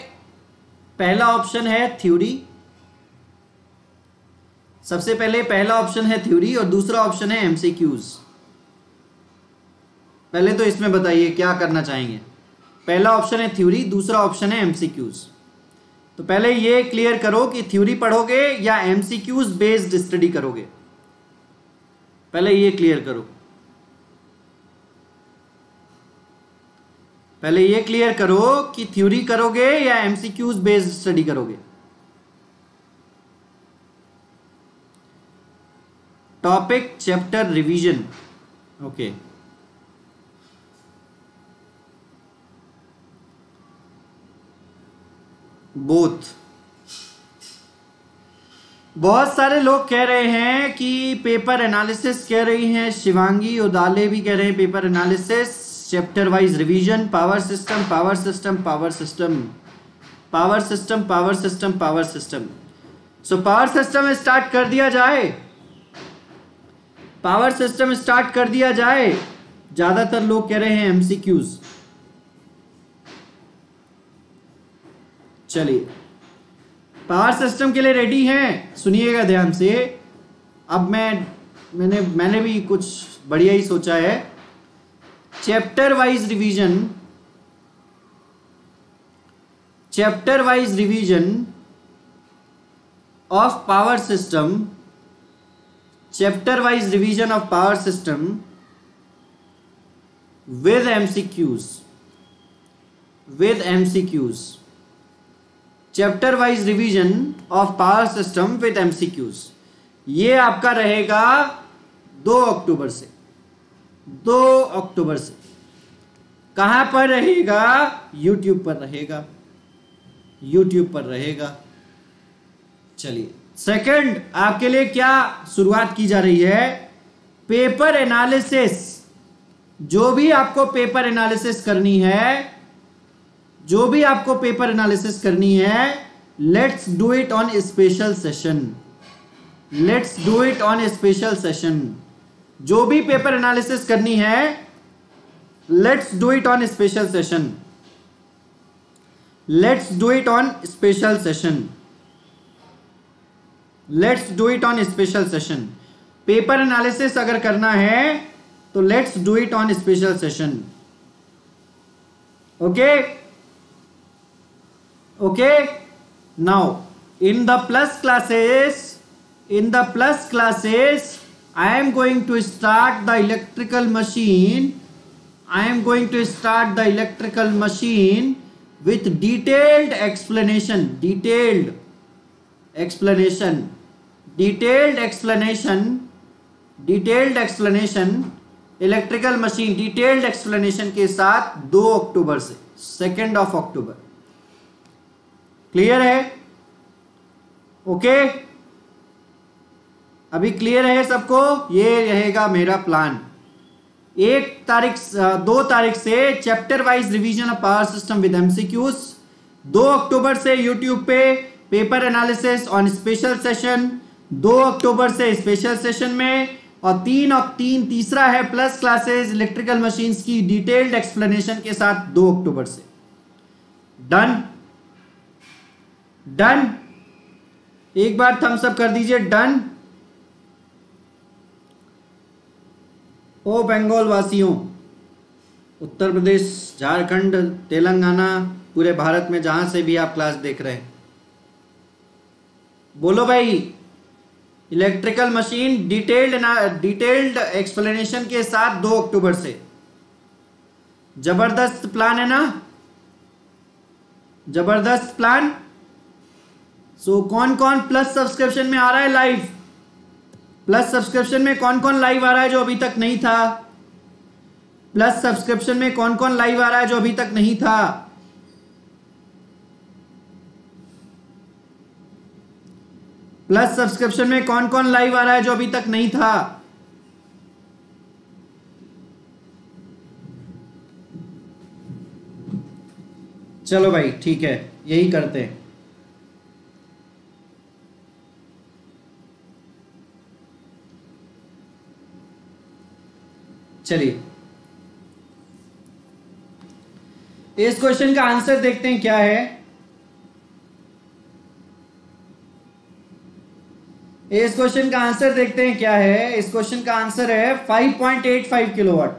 पहला ऑप्शन है थ्योरी। सबसे पहले पहला ऑप्शन है थ्योरी और दूसरा ऑप्शन है एमसीक्यूज। पहले तो इसमें बताइए क्या करना चाहेंगे। पहला ऑप्शन है थ्योरी, दूसरा ऑप्शन है एमसीक्यूज। तो पहले ये क्लियर करो कि थ्योरी पढ़ोगे या एमसीक्यूज बेस्ड स्टडी करोगे, पहले ये क्लियर करो, पहले ये क्लियर करो कि थ्योरी करोगे या एमसीक्यूज बेस्ड स्टडी करोगे। Topic, chapter, revision, okay. Both बहुत सारे लोग कह रहे हैं कि पेपर एनालिसिस कह रही हैं शिवांगी उदाले भी कह रहे हैं paper analysis chapter wise revision power system power system power system power system power system power system so power system start कर दिया जाए, पावर सिस्टम स्टार्ट कर दिया जाए। ज़्यादातर लोग कह रहे हैं एमसीक्यूज। चलिए पावर सिस्टम के लिए रेडी हैं, सुनिएगा ध्यान से। अब मैंने भी कुछ बढ़िया ही सोचा है। Chapter wise revision of power system, chapter wise revision of power system with MCQs, with MCQs, chapter wise revision of power system with MCQs। ये आपका रहेगा 2 अक्टूबर से, 2 अक्टूबर से। कहाँ पर रहेगा? YouTube पर रहेगा, YouTube पर रहेगा। चलिए सेकंड आपके लिए क्या शुरुआत की जा रही है, पेपर एनालिसिस। जो भी आपको पेपर एनालिसिस करनी है, जो भी आपको पेपर एनालिसिस करनी है, let's do it on special session, let's do it on special session. जो भी पेपर एनालिसिस करनी है let's do it on special session, let's do it on special session, let's do it on special session. Paper analysis अगर करना है तो let's do it on special session. Okay okay. Now in the plus classes I am going to start the electrical machine, I am going to start the electrical machine with detailed explanation electrical machine detailed explanation के साथ 2 अक्टूबर से, 2 अक्टूबर। Clear है? Okay अभी clear है सबको? ये रहेगा मेरा प्लान। 2 तारीख से chapter wise revision of power system with MCQs, 2 अक्टूबर से यूट्यूब पे paper analysis on special session, 2 अक्टूबर से स्पेशल सेशन में, और तीसरा है प्लस क्लासेस इलेक्ट्रिकल मशीन्स की डिटेल्ड एक्सप्लेनेशन के साथ 2 अक्टूबर से। डन डन, एक बार थम्स अप कर दीजिए। डन। ओ बंगाल वासियों, उत्तर प्रदेश, झारखंड, तेलंगाना, पूरे भारत में जहां से भी आप क्लास देख रहे हैं, बोलो भाई इलेक्ट्रिकल मशीन डिटेल्ड एक्सप्लेनेशन के साथ 2 अक्टूबर से। जबरदस्त प्लान है ना, जबरदस्त प्लान। सो कौन कौन प्लस सब्सक्रिप्शन में आ रहा है लाइव? प्लस सब्सक्रिप्शन में कौन कौन लाइव आ रहा है जो अभी तक नहीं था? प्लस सब्सक्रिप्शन में कौन कौन लाइव आ रहा है जो अभी तक नहीं था? प्लस सब्सक्रिप्शन में कौन कौन लाइव आ रहा है जो अभी तक नहीं था? चलो भाई ठीक है, यही करते हैं। चलिए इस क्वेश्चन का आंसर देखते हैं क्या है। इस क्वेश्चन का आंसर देखते हैं क्या है। इस क्वेश्चन का आंसर है 5.85 किलोवाट।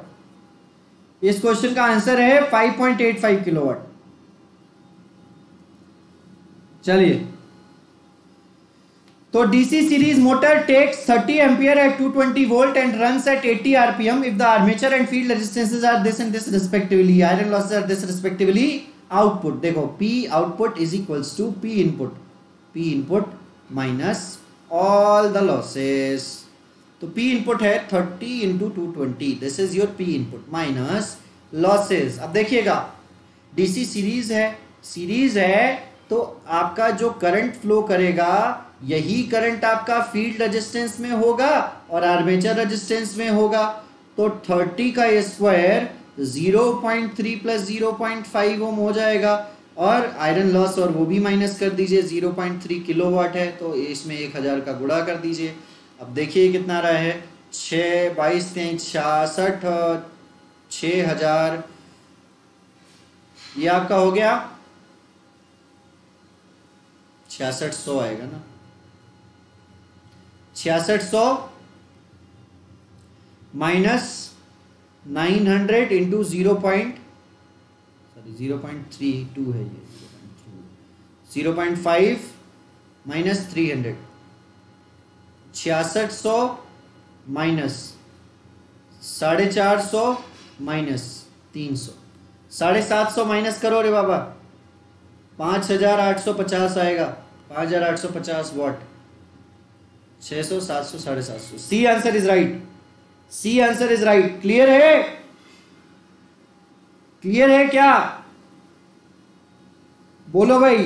इस क्वेश्चन का आंसर है 5.85 किलोवाट। चलिए तो DC series motor takes 30 ampere at 220 volt and runs at 80 RPM if the armature and field resistances are this and this respectively, iron losses are this respectively. Output देखो, P output is equals to P input, P input minus all the losses। तो P input है 30 into 220, this is your P input minus losses। अब देखिएगा DC series है, series है तो आपका जो करंट फ्लो करेगा यही करंट आपका फील्ड रेजिस्टेंस में होगा और आर्मेचर रेजिस्टेंस में होगा। तो 30 का स्क्वायर 0.3 प्लस 0.5 ओम हो जाएगा और आयरन लॉस और वो भी माइनस कर दीजिए, 0.3 किलोवाट है तो इसमें 1000 का गुणा कर दीजिए। अब देखिए कितना रहा है, 6, 22, 63, 6000, ये आपका हो गया 6600 आएगा ना, 6600 माइनस 900 इंटू 0.32 है ये, 0.5 माइनस 300, 6600 माइनस 450 माइनस 300, 750 माइनस करो रे बाबा, 5850 आएगा, 5850 watt, 600, 700, 750। C answer is right, C answer is right. Clear है? क्लियर है क्या? बोलो भाई।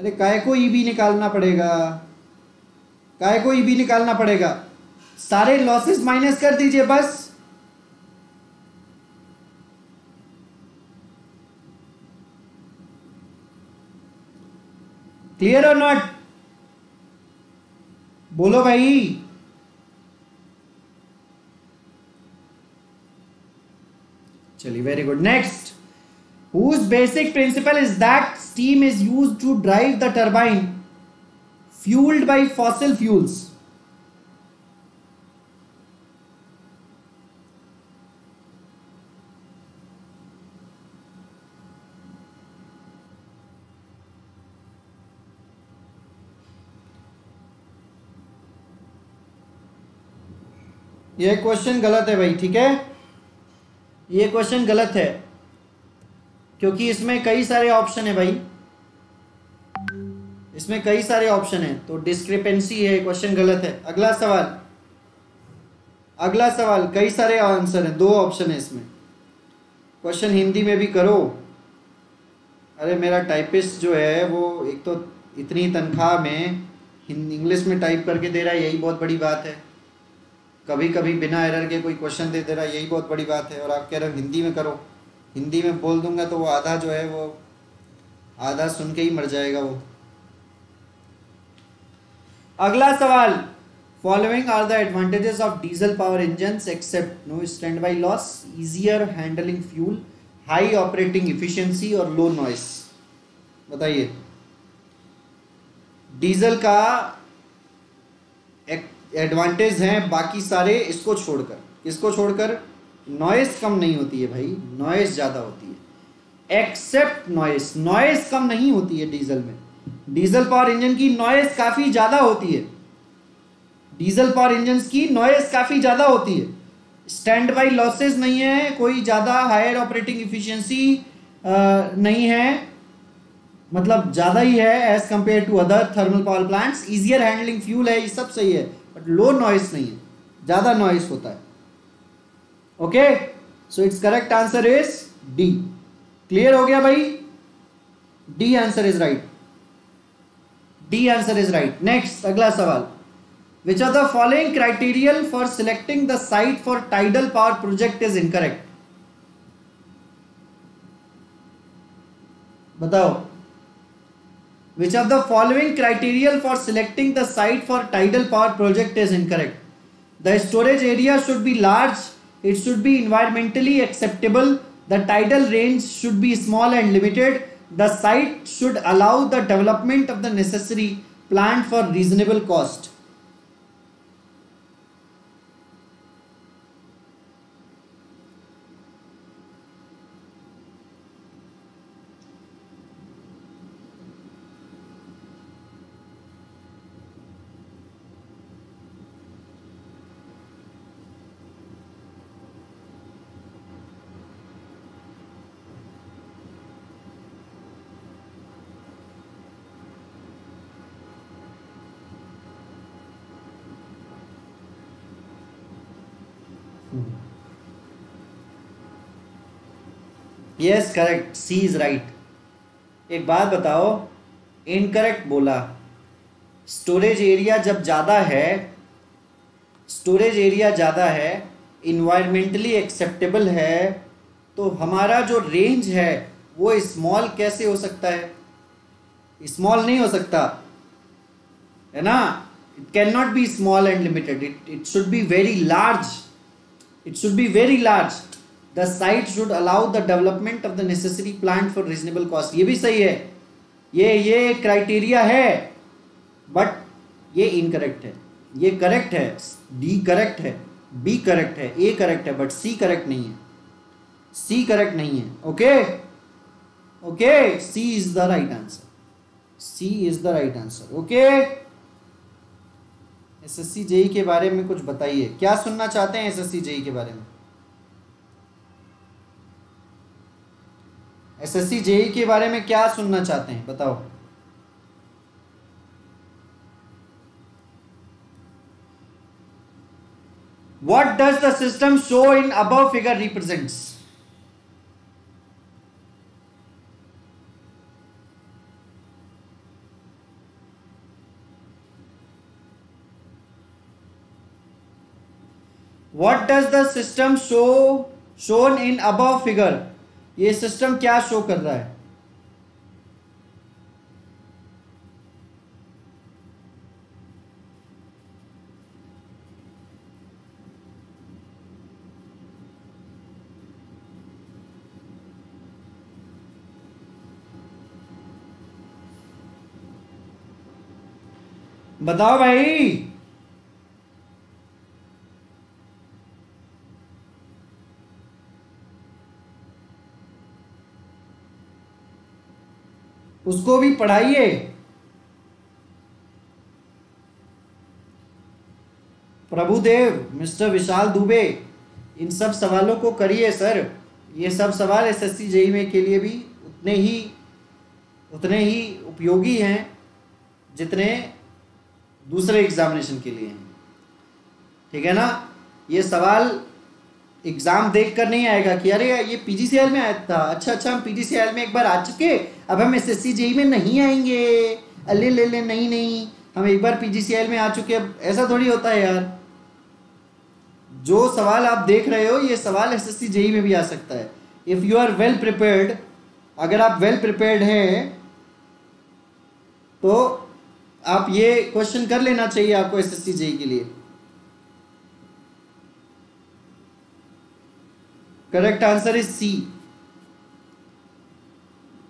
अरे काय को ईबी निकालना पड़ेगा, काय को ईबी निकालना पड़ेगा, सारे लॉसेस माइनस कर दीजिए बस। क्लियर और नॉट? बोलो भाई। चलिए very good. Next, whose basic principle is that steam is used to drive the turbine fuelled by fossil fuels. ये क्वेश्चन गलत है भाई, ठीक है, ये क्वेश्चन गलत है क्योंकि इसमें कई सारे ऑप्शन है भाई, इसमें कई सारे ऑप्शन है तो डिस्क्रिपेंसी है, क्वेश्चन गलत है। अगला सवाल, अगला सवाल, कई सारे आंसर है, 2 ऑप्शन है इसमें, क्वेश्चन हिंदी में भी करो। अरे मेरा टाइपिस्ट जो है वो एक तो इतनी तनख्वाह में इंग्लिश में टाइप करके दे रहा है, यही बहुत बड़ी बात है, कभी कभी बिना एरर के कोई क्वेश्चन दे दे रहा है, यही बहुत बड़ी बात है, और आप कह रहे हो हिंदी में करो, हिंदी में बोल दूंगा तो वो आधा जो है वो आधा सुन के ही मर जाएगा वो। अगला सवाल, following are the advantages of diesel power engines except no stand by loss, easier handling fuel, high operating efficiency और लो नॉइस। बताइए डीजल का एडवांटेज हैं बाकी सारे इसको छोड़कर, इसको छोड़कर नॉइस कम नहीं होती है भाई, नॉइस ज़्यादा होती है, एक्सेप्ट नॉइस, नॉइस कम नहीं होती है डीजल में, डीजल पावर इंजन की नॉइस काफ़ी ज़्यादा होती है, डीजल पावर इंजन की नॉइस काफ़ी ज़्यादा होती है, स्टैंड बाई लॉसेज नहीं है कोई ज़्यादा, हायर ऑपरेटिंग इफिशियंसी नहीं है, मतलब ज़्यादा ही है as compare to other thermal power plants, easier handling fuel है, ये सब सही है, बट लो नॉइस नहीं है, ज़्यादा नॉइस होता है। Okay, so it's correct answer is D. Clear हो गया भाई? D answer is right, D answer is right. Next, अगला सवाल, which are the following क्राइटेरियल for selecting the site for tidal power project is incorrect. बताओ, which of the following criteria for selecting the site for tidal power project is incorrect? The storage area should be large, it should be environmentally acceptable, the tidal range should be small and limited, the site should allow the development of the necessary plant for reasonable cost. Yes correct, C is right. एक बात बताओ, incorrect बोला, storage area जब ज़्यादा है, storage area ज़्यादा है, environmentally acceptable है, तो हमारा जो रेंज है वो स्मॉल कैसे हो सकता है? स्मॉल नहीं हो सकता है ना. It can not be small and limited. It should be very large. It should be very large. The site should allow the development of the necessary plant for reasonable cost. ये भी सही है, ये criteria है, but ये incorrect है. ये correct है, D correct है, B correct है, A correct है, but C correct नहीं है. C correct नहीं है. Okay? Okay? C is the right answer. C is the right answer. Okay? SSC JE के बारे में कुछ बताइए. क्या सुनना चाहते हैं SSC JE के बारे में? SSC JE के बारे में क्या सुनना चाहते हैं बताओ. What does the system show in above figure represents? What does the system shown in above figure? ये सिस्टम क्या शो कर रहा है? बताओ भाई. उसको भी पढ़ाइए. प्रभुदेव, मिस्टर विशाल दुबे, इन सब सवालों को करिए सर. ये सब सवाल एसएससी जेई में के लिए भी उतने ही उपयोगी हैं जितने दूसरे एग्जामिनेशन के लिए हैं. ठीक है ना. ये सवाल एग्जाम देखकर नहीं आएगा कि अरे ये पीजीसीएल में आया था, अच्छा हम पीजीसीएल में एक बार आ चुके, अब हम एसएससी जेई में नहीं आएंगे. अले ले नहीं, हम एक बार पीजीसीएल में आ चुके. अब ऐसा थोड़ी होता है यार. जो सवाल आप देख रहे हो ये सवाल एसएससी जेई में भी आ सकता है. If you are well prepared, अगर आप वेल प्रिपेयर्ड हैं तो आप ये क्वेश्चन कर लेना चाहिए आपको एसएससी जेई के लिए. Correct answer is C.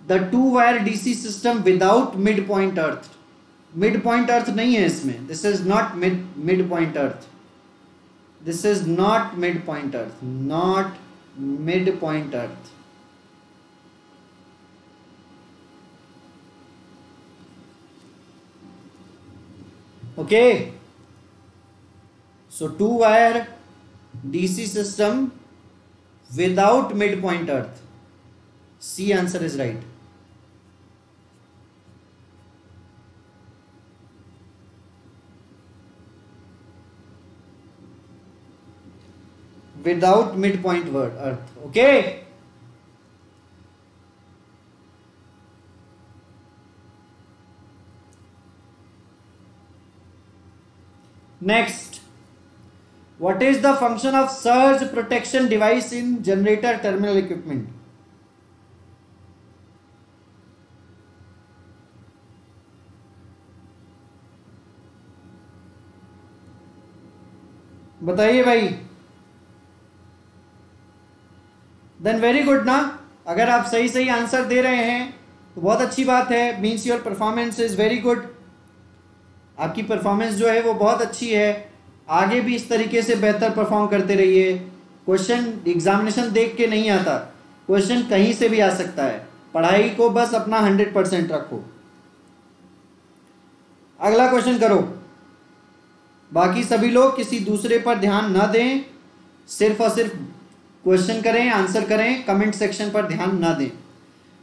The two-wire DC system without midpoint earth. Midpoint earth नहीं है इसमें. This is not midpoint earth. This is not midpoint earth. Not midpoint earth. Okay. So two-wire DC system without midpoint earth. C answer is right. Without midpoint earth. Okay. Next. What is the function of surge protection device in generator terminal equipment? बताइए भाई. Then very good ना. अगर आप सही सही answer दे रहे हैं तो बहुत अच्छी बात है. Means your performance is very good. आपकी परफॉर्मेंस जो है वो बहुत अच्छी है. आगे भी इस तरीके से बेहतर परफॉर्म करते रहिए. क्वेश्चन एग्जामिनेशन देख के नहीं आता, क्वेश्चन कहीं से भी आ सकता है. पढ़ाई को बस अपना 100% रखो. अगला क्वेश्चन करो. बाकी सभी लोग किसी दूसरे पर ध्यान ना दें, सिर्फ और सिर्फ क्वेश्चन करें, आंसर करें, कमेंट सेक्शन पर ध्यान ना दें.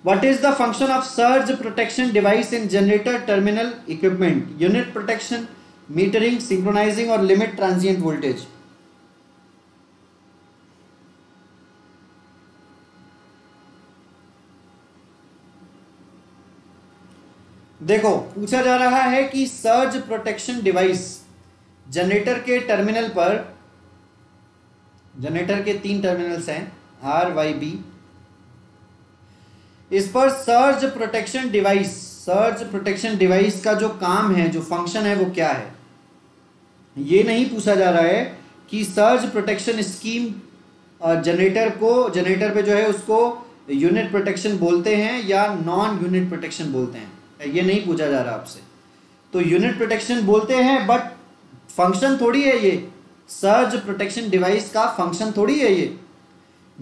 What is the function of surge protection device in generator terminal equipment? Unit protection, metering, synchronizing और लिमिट ट्रांजिएंट वोल्टेज. देखो पूछा जा रहा है कि सर्ज प्रोटेक्शन डिवाइस जनरेटर के टर्मिनल पर, जनरेटर के 3 टर्मिनल्स हैं RYB, इस पर surge protection device, surge protection device का जो काम है, जो फंक्शन है वो क्या है। ये नहीं पूछा जा रहा है कि सर्ज प्रोटेक्शन स्कीम जनरेटर को, जनरेटर पे जो है उसको यूनिट प्रोटेक्शन बोलते हैं या नॉन यूनिट प्रोटेक्शन बोलते हैं, ये नहीं पूछा जा रहा आपसे। तो यूनिट प्रोटेक्शन बोलते हैं बट फंक्शन थोड़ी है ये, सर्ज प्रोटेक्शन डिवाइस का फंक्शन थोड़ी है ये।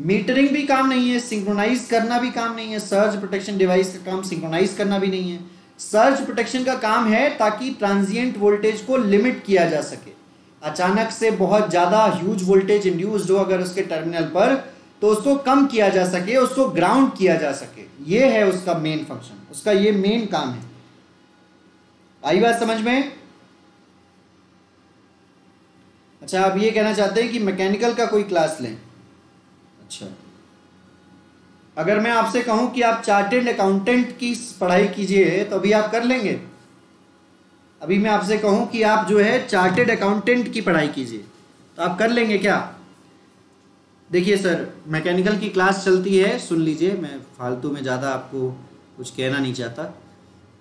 मीटरिंग भी काम नहीं है, सिंक्रोनाइज करना भी काम नहीं है, सर्ज प्रोटेक्शन डिवाइस का काम सिंक्रोनाइज करना भी नहीं है। सर्ज प्रोटेक्शन का काम है ताकि ट्रांजिएंट वोल्टेज को लिमिट किया जा सके, अचानक से बहुत ज़्यादा ह्यूज वोल्टेज इंड्यूस्ड हो अगर उसके टर्मिनल पर, तो उसको कम किया जा सके, उसको ग्राउंड किया जा सके। ये है उसका मेन फंक्शन, उसका ये मेन काम है। आई बात समझ में? अच्छा आप ये कहना चाहते हैं कि मैकेनिकल का कोई क्लास लें। अच्छा अगर मैं आपसे कहूं कि आप चार्टेड अकाउंटेंट की पढ़ाई कीजिए तो अभी आप कर लेंगे? अभी मैं आपसे कहूं कि आप जो है चार्टेड अकाउंटेंट की पढ़ाई कीजिए तो आप कर लेंगे क्या? देखिए सर मैकेनिकल की क्लास चलती है, सुन लीजिए, मैं फालतू में ज़्यादा आपको कुछ कहना नहीं चाहता,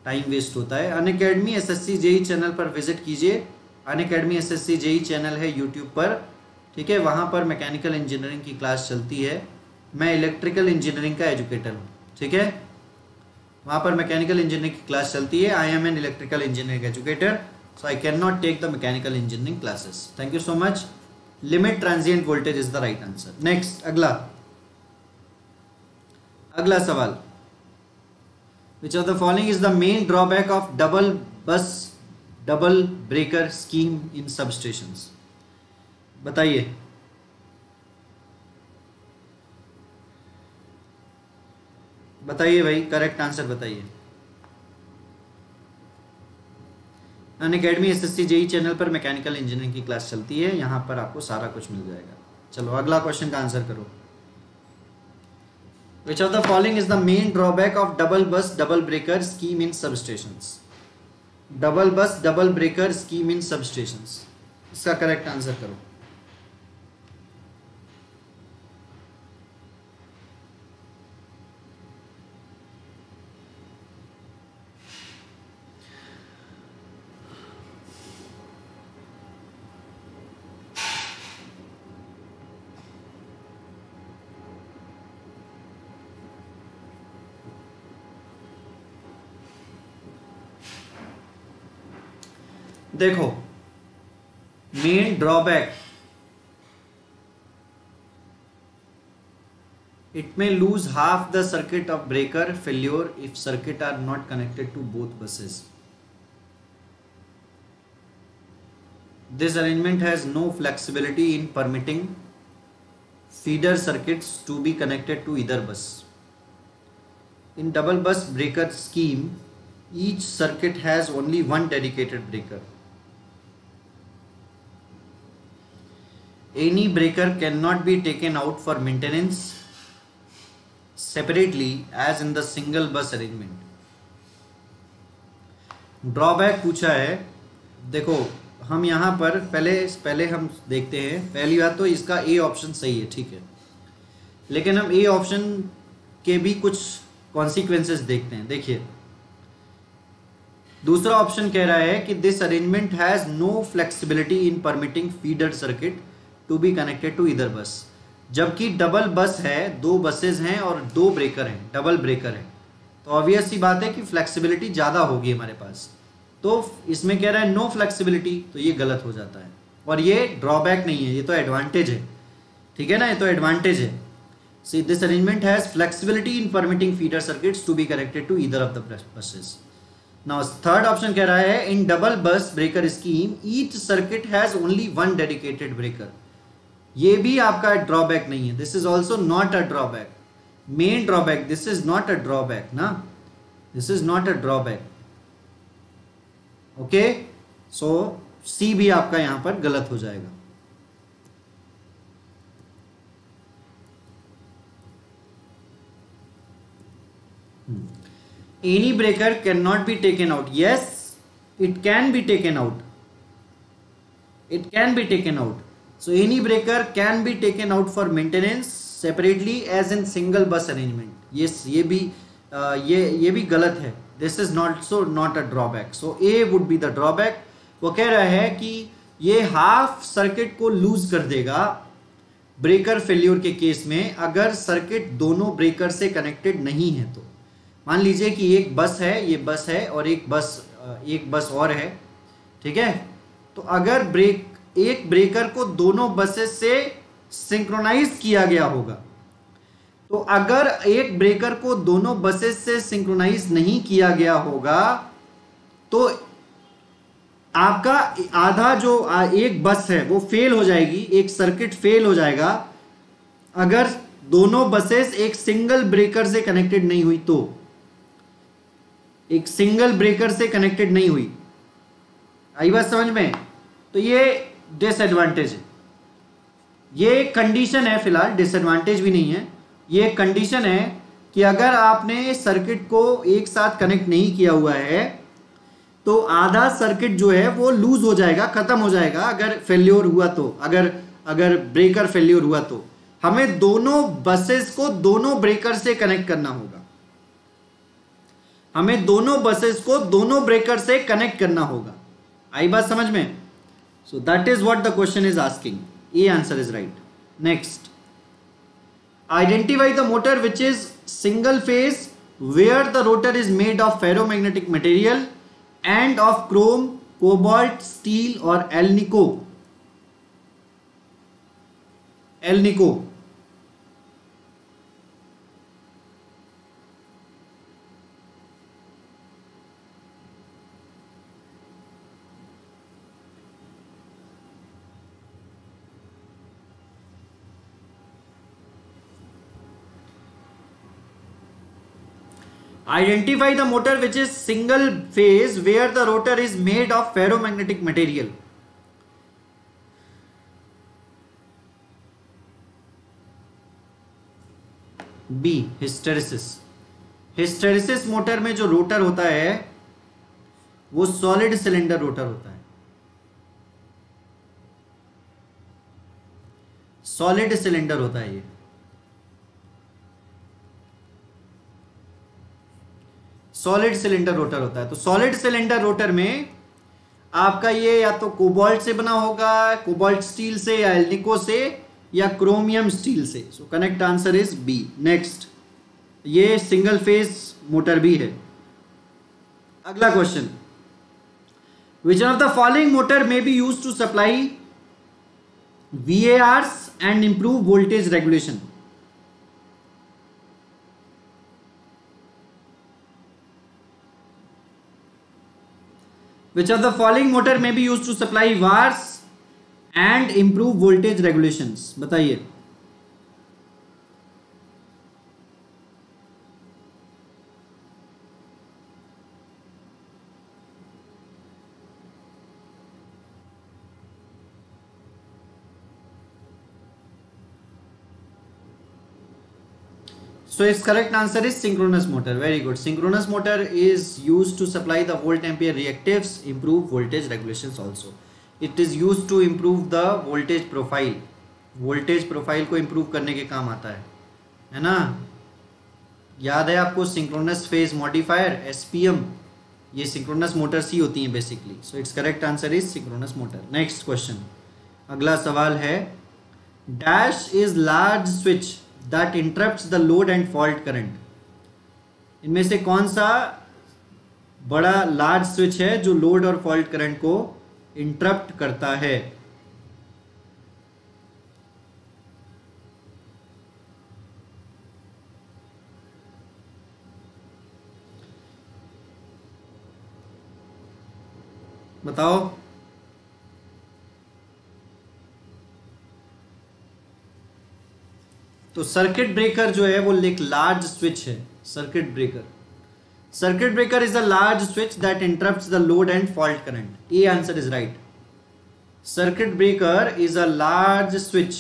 टाइम वेस्ट होता है। अनअकैडमी SSC JE चैनल पर विजिट कीजिए, अनअकैडमी SSC JE चैनल है यूट्यूब पर, ठीक है, वहाँ पर मैकेनिकल इंजीनियरिंग की क्लास चलती है। मैं इलेक्ट्रिकल इंजीनियरिंग का एजुकेटर हूँ, ठीक है, वहाँ पर मैकेनिकल इंजीनियरिंग की क्लास चलती है। I am an electrical engineering educator, so I can not take the mechanical engineering classes. Thank you so much. Limit transient voltage is the right answer. Next, अगला सवाल, which of the following is the main drawback of double bus double breaker scheme in substations? बताइए। भाई correct answer बताइए। Unacademy SSC JE channel पर mechanical engineering की class चलती है, यहाँ पर आपको सारा कुछ मिल जाएगा। चलो अगला क्वेश्चन का आंसर करो। Which of the following is the main drawback of double bus double breaker scheme in substations? Double bus double breaker scheme in substations, इसका करेक्ट आंसर करो। देखो main drawback, it may lose half the circuit of breaker failure if circuit are not connected to both buses. This arrangement has no flexibility in permitting feeder circuits to be connected to either bus. In double bus breaker scheme each circuit has only one dedicated breaker. Any breaker cannot be taken out for maintenance separately as in the single bus arrangement. Drawback पूछा है। देखो हम यहाँ पर पहले हम देखते हैं, पहली बात तो इसका A ऑप्शन सही है, ठीक है, लेकिन हम A ऑप्शन के भी कुछ कॉन्सिक्वेंसेस देखते हैं। देखिए दूसरा ऑप्शन कह रहा है कि this arrangement has no flexibility in permitting feeder circuit to be connected to either bus, जबकि डबल बस है, दो बसेज हैं और दो ब्रेकर हैं, डबल ब्रेकर हैं, तो ऑब्वियस सी बात है कि फ्लेक्सिबिलिटी ज़्यादा होगी हमारे पास। तो इसमें कह रहा है नो फ्लेक्सिबिलिटी, तो ये गलत हो जाता है और ये ड्रॉबैक नहीं है, ये तो एडवांटेज है, ठीक है ना, ये तो एडवांटेज है। See this arrangement has flexibility in permitting feeder circuits to be connected to either of the buses. Now third option कह रहा है in double bus breaker scheme each circuit has only one dedicated breaker. ये भी आपका drawback नहीं है, this is also not a drawback, main drawback, this is not a drawback ना, this is not a drawback. Okay so C भी आपका यहां पर गलत हो जाएगा। any breaker cannot be taken out. Yes, it can be taken out. It can be taken out. So any breaker can be taken out for maintenance separately as in single bus arrangement. Yes, ये भी गलत है. This is not so not a drawback. So A would be the drawback. वो कह रहा है कि ये हाफ सर्किट को लूज कर देगा ब्रेकर फेल्योर के केस में अगर सर्किट दोनों ब्रेकर से कनेक्टेड नहीं है. तो मान लीजिए कि एक बस है, ये बस है और एक बस और है, ठीक है. तो अगर एक ब्रेकर को दोनों बसेस से सिंक्रोनाइज किया गया होगा, तो अगर एक ब्रेकर को दोनों बसेस से सिंक्रोनाइज नहीं किया गया होगा तो आपका आधा जो एक बस है वो फेल हो जाएगी, एक सर्किट फेल हो जाएगा अगर दोनों बसेस एक सिंगल ब्रेकर से कनेक्टेड नहीं हुई. तो एक सिंगल ब्रेकर से कनेक्टेड नहीं हुई, आई बात समझ में? तो ये डिसएडवांटेज है, ये कंडीशन है फिलहाल, डिसएडवांटेज भी नहीं है. ये कंडीशन है कि अगर आपने सर्किट को एक साथ कनेक्ट नहीं किया हुआ है तो आधा सर्किट जो है वो लूज हो जाएगा, खत्म हो जाएगा अगर फेल्योर हुआ तो, अगर ब्रेकर फेल्योर हुआ तो हमें दोनों बसेस को दोनों ब्रेकर से कनेक्ट करना होगा. हमें दोनों बसेस को दोनों ब्रेकर से कनेक्ट करना होगा. आई बात समझ में? So that is what the question is asking. A answer is right. Next, identify the motor which is single phase where the rotor is made of ferromagnetic material and of chrome, cobalt, steel or alnico. alnico. Identify the motor which is single phase where the rotor is made of ferromagnetic material. B. Hysteresis. Hysteresis motor में जो rotor होता है वो solid cylinder rotor होता है. Solid cylinder होता है ये. सॉलिड सिलेंडर रोटर होता है. तो सॉलिड सिलेंडर रोटर में आपका ये या तो कोबाल्ट से बना होगा, कोबाल्ट स्टील से या एल्निको से या क्रोमियम स्टील से. So correct answer is B. Next, ये सिंगल फेज मोटर भी है. अगला question, which of the following motor may be use to supply VARs and improve voltage regulation. Which of the following motor may be used to supply VARs and improve voltage regulations? बताइए. So its correct answer is synchronous motor. Very good. Synchronous motor is used to supply the volt ampere reactives, improve voltage regulations also. It is used to improve the voltage profile. Voltage profile को improve करने के काम आता है, है ना? याद है आपको synchronous phase modifier SPM, ये synchronous motors ही होती हैं basically. So its correct answer is synchronous motor. Next question. अगला सवाल है, dash is large switch that interrupts the load and fault current. इनमें से कौन सा बड़ा लार्ज स्विच है जो लोड और फॉल्ट करंट को इंटरप्ट करता है? बताओ. तो सर्किट ब्रेकर जो है वो एक लार्ज स्विच है. Circuit breaker, circuit breaker is a large switch that interrupts the load and fault current. A answer is right. Circuit breaker is a large switch,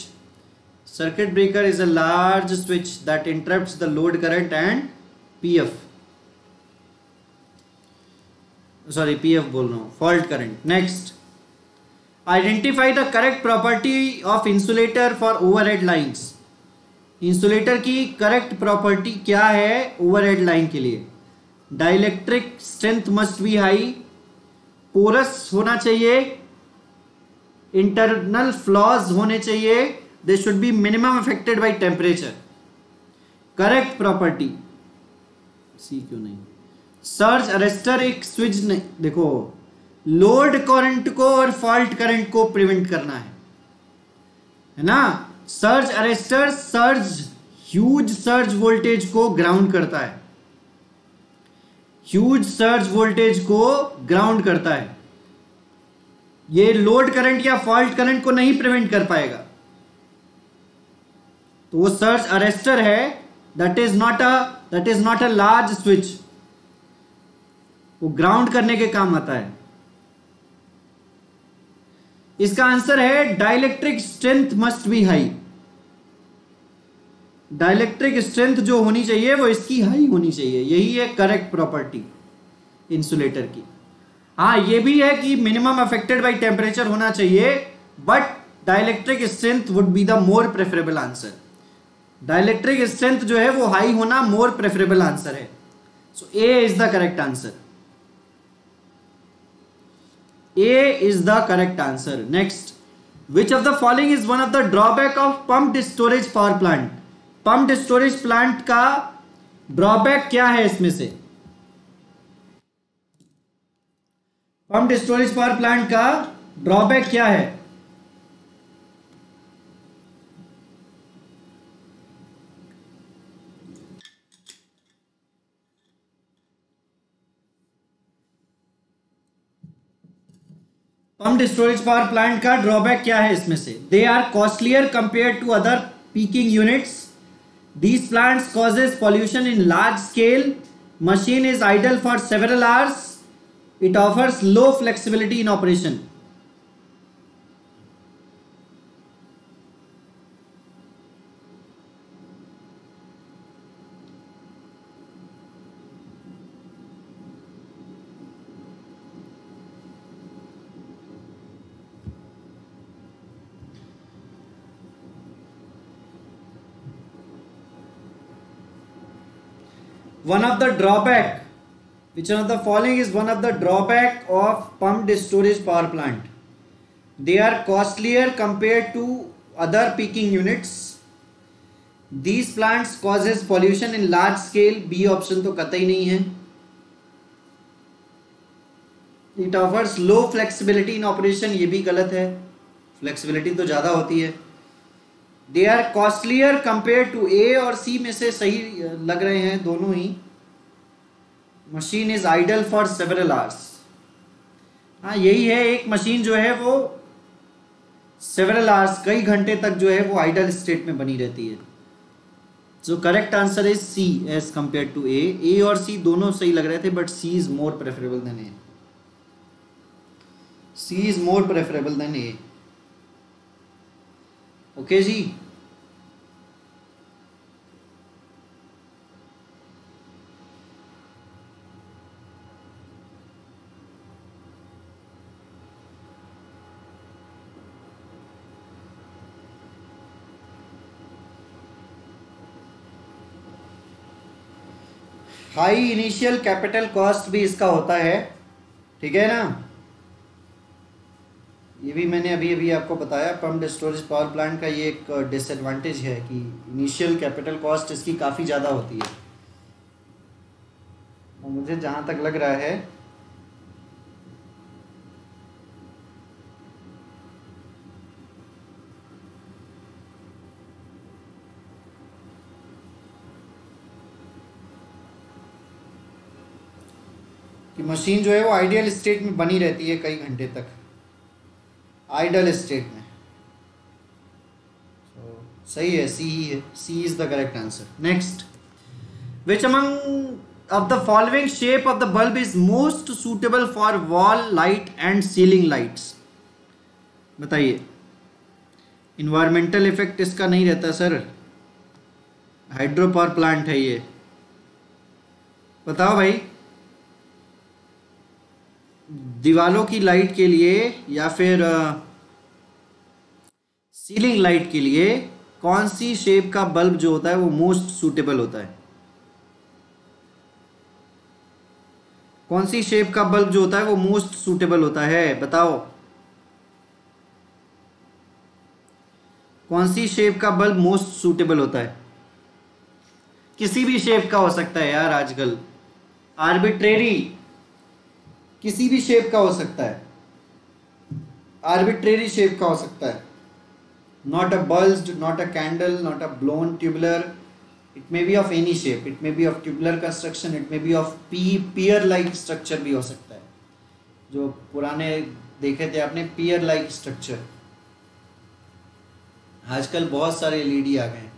circuit breaker is a large switch that interrupts the load current and PF. Sorry PF बोल रहा हूँ, fault current. Next, identify the correct property of insulator for overhead lines. Insulator की correct property क्या है overhead line के लिए? Dielectric strength must be high, porous होना चाहिए, इंटरनल फ्लॉज होने चाहिए, they should be minimum affected by temperature. Correct property C क्यों नहीं? सर्ज अरेस्टर एक स्विच नहीं, देखो लोड करंट को और फॉल्ट करंट को प्रिवेंट करना है ना। Surge arrester surge, huge surge voltage को ग्राउंड करता है, ह्यूज सर्ज वोल्टेज को ग्राउंड करता है। ये लोड करंट या फॉल्ट करंट को नहीं प्रिवेंट कर पाएगा, तो वो सर्ज अरेस्टर है। That is not a large switch, वो ग्राउंड करने के काम आता है। इसका आंसर है dielectric strength must be high. Dielectric strength जो होनी चाहिए वो इसकी हाई होनी चाहिए, यही है करेक्ट प्रॉपर्टी इंसुलेटर की। हाँ, ये भी है कि मिनिमम अफेक्टेड बाय टेम्परेचर होना चाहिए, but dielectric strength would be the more preferable answer. Dielectric strength जो है वो हाई होना मोर प्रेफरेबल आंसर है। So A is the correct answer, A is the correct answer. Next, which of the following is one of the drawback of pumped storage power plant? Pumped storage plant का drawback क्या है इसमें से? Pumped storage power plant का drawback क्या है? Pumped storage power plant का drawback क्या है इसमें से? They are costlier compare to other peaking units, these plants causes pollution in large scale, machine is idle for several hours, it offers low flexibility in operation. One of the drawback, which one of the following is one of the drawback of pumped storage power plant? They are costlier compared to other peaking units. These plants causes pollution in large scale. B option तो कतई नहीं है. It offers low flexibility in operation. ये भी गलत है. Flexibility तो ज़्यादा होती है. They are costlier compare to, A और सी में से सही लग रहे हैं दोनों ही। Machine is idle for several hours, हाँ यही है, एक मशीन जो है वो सेवरल आवर्स, कई घंटे तक जो है वो आइडल स्टेट में बनी रहती है। So correct answer is C as compare to A. A और सी दोनों सही लग रहे थे, but C is more preferable than A, C is more preferable than A. Okay जी, हाई इनिशियल कैपिटल कॉस्ट भी इसका होता है, ठीक है ना, ये भी मैंने अभी अभी आपको बताया। पम्प्ड स्टोरेज पावर प्लांट का ये एक डिसएडवांटेज है कि इनिशियल कैपिटल कॉस्ट इसकी काफ़ी ज़्यादा होती है, और मुझे जहाँ तक लग रहा है कि मशीन जो है वो आइडियल स्टेट में बनी रहती है कई घंटे तक, आइडल स्टेट में। सही है, सी ही है, C is the correct answer. Next, which among of the following shape of the bulb is most suitable for wall light and ceiling lights? बताइए। इन्वायरमेंटल इफेक्ट इसका नहीं रहता सर, हाइड्रो पावर प्लांट है ये, बताओ भाई। दीवालों की लाइट के लिए या फिर सीलिंग लाइट के लिए कौन सी शेप का बल्ब जो होता है वो मोस्ट सूटेबल होता है? कौन सी शेप का बल्ब जो होता है वो मोस्ट सूटेबल होता है? बताओ कौन सी शेप का बल्ब मोस्ट सूटेबल होता है? किसी भी शेप का हो सकता है यार, आजकल आर्बिट्रेरी किसी भी शेप का हो सकता है, आर्बिट्रेरी शेप का हो सकता है। Not a bulged, not a candle, not a blown tubular. It may be of any shape. It may be of tubular construction. It may be of pier-like structure भी हो सकता है, जो पुराने देखे थे आपने pier-like structure। आजकल बहुत सारे LED आ गए हैं,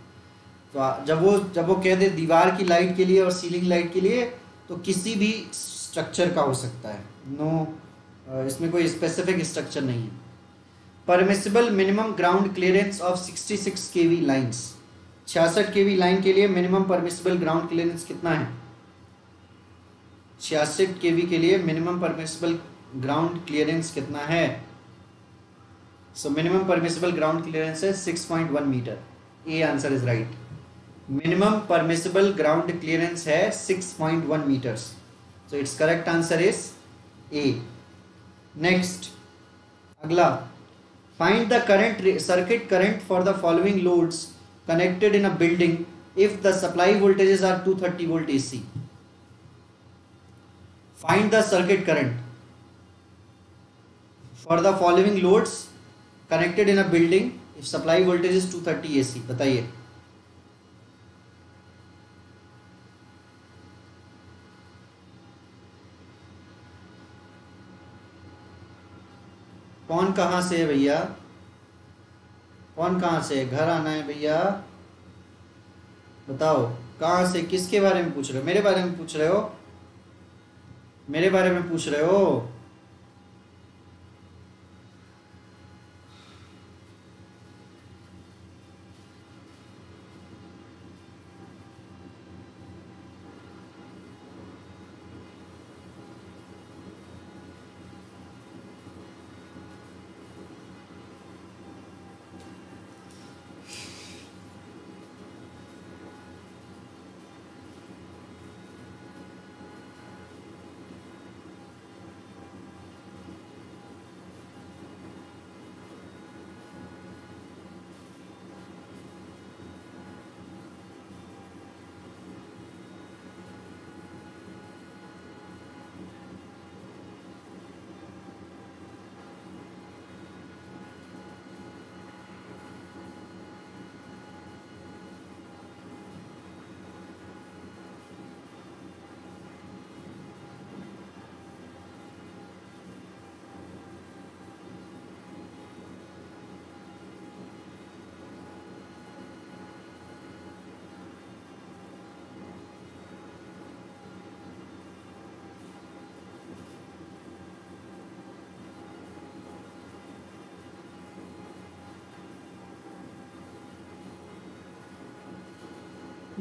तो जब वो कह दे दीवार की लाइट के लिए और सीलिंग लाइट के लिए, तो किसी भी स्ट्रक्चर का हो सकता है। नो, इसमें कोई स्पेसिफिक स्ट्रक्चर नहीं है। Permissible minimum ground clearance of 66 KV lines, 66 KV line के लिए मिनिमम परमिसिबल ग्राउंड क्लियरेंस कितना है? 66 केवी के लिए मिनिमम परमिसिबल ग्राउंड क्लियरेंस कितना है? So minimum permissible ground clearance है 6.1 meter. A answer is right. Minimum permissible ground clearance है 6.1 meters, so it's correct answer is A. Next, अगला, Find the current circuit current for the following loads connected in a building if the supply voltages are 230 volt AC. Find the circuit current for the following loads connected in a building if supply voltage is 230 AC. बताइए, कौन कहाँ से है भैया? कौन कहाँ से है? घर आना है भैया, बताओ कहाँ से? किसके बारे में पूछ रहे हो? मेरे बारे में पूछ रहे हो? मेरे बारे में पूछ रहे हो?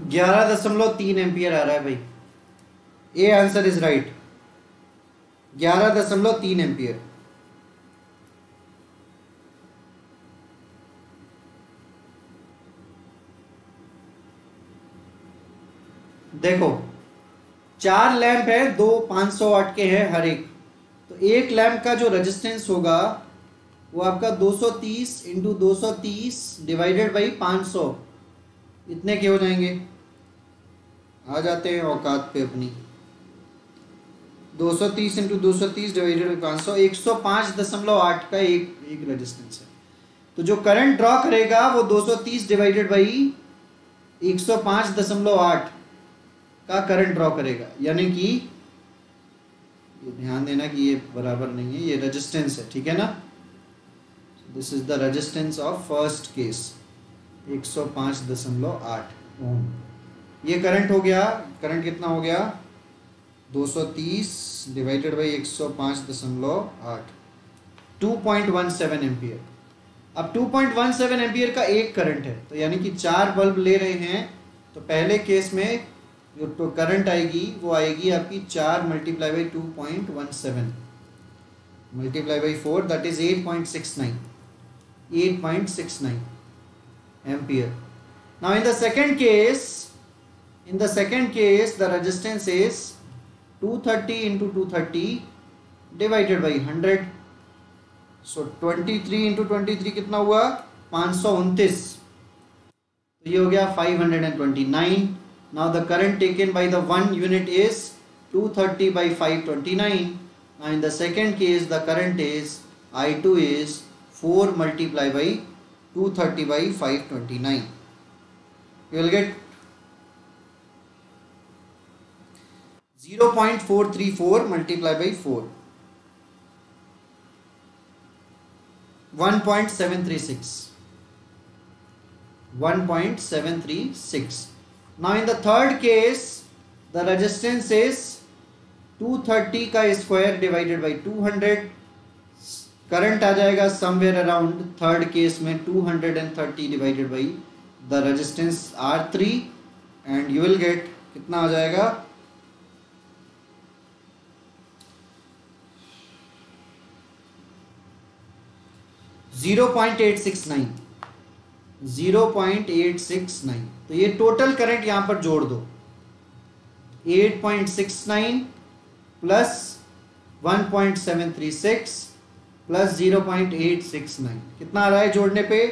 ग्यारह 11.3 एम्पियर आ रहा है भाई। A answer is right, 11.3 ampere. देखो, 4 लैंप है, 2 500 वाट के हैं हर एक, तो एक लैंप का जो रेजिस्टेंस होगा वो आपका 230 × 230 डिवाइडेड बाई 500, इतने के हो जाएंगे। आ जाते हैं औकात पे अपनी। 230 × 230 डिवाइडेड बाई 500, 105.8 का एक रेजिस्टेंस है, तो जो करंट ड्रॉ करेगा वो 230 डिवाइडेड बाई 105.8 का करंट ड्रॉ करेगा। यानी कि ध्यान देना कि ये बराबर नहीं है, ये रेजिस्टेंस है, ठीक है ना। This is the resistance of first case, 105.8 ohm. ये करंट हो गया, करंट कितना हो गया? 230 डिवाइडेड बाई 105.8, 2.17 एम्पियर। अब 2.17 एम्पियर का एक करंट है, तो यानी कि 4 बल्ब ले रहे हैं, तो पहले केस में जो करंट आएगी वो आएगी आपकी 4 multiply by 2.17, multiply by 4, that is 8.69 ampere. Now in the second case, the resistance is 230 into 230 divided by 100. So 23 into 23 कितना हुआ 529. तो ये हो गया 529. Now the current taken by the one unit is 230 by 529. Now in the second case the current is I2 is 4 multiplied by 230 by 529. You will get 0.434 multiplied by 4. 1.736. Now in the third case the resistance is 230 का square divided by 200. Current आ जाएगा somewhere around third case में 230 divided by the resistance R3 and you will get कितना आ जाएगा 0.869. तो ये total current यहाँ पर जोड़ दो 8.69 प्लस 1.736 प्लस 0.869 कितना आ रहा है जोड़ने पे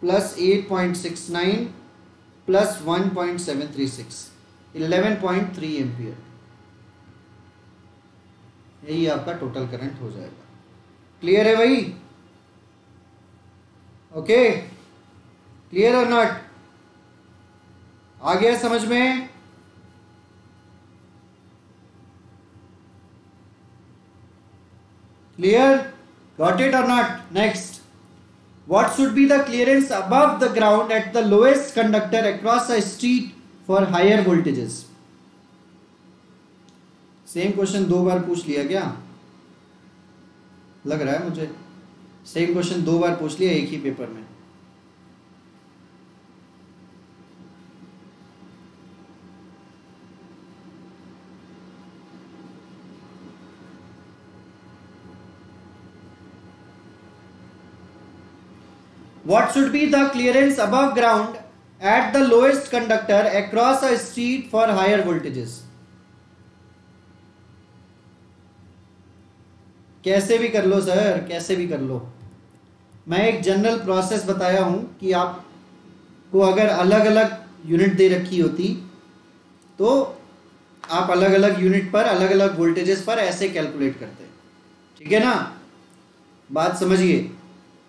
प्लस 8.69 प्लस 1.736 11.3 एम्पीयर. यही आपका टोटल करंट हो जाएगा. क्लियर है भाई? ओके, क्लियर और नॉट? आ गया समझ में? Clear? Got it or not? Next, what should be the clearance above the ground at the lowest conductor across a street for higher voltages. Same question दो बार पूछ लिया क्या? लग रहा है मुझे सेम क्वेश्चन दो बार पूछ लिया एक ही पेपर में. What should be the clearance above ground at the lowest conductor across a street for higher voltages? कैसे भी कर लो सर, कैसे भी कर लो. मैं एक जनरल प्रोसेस बताया हूं कि आपको अगर अलग अलग यूनिट दे रखी होती तो आप अलग अलग यूनिट पर अलग अलग वोल्टेजेस पर ऐसे कैलकुलेट करते. ठीक है ना? बात समझिए,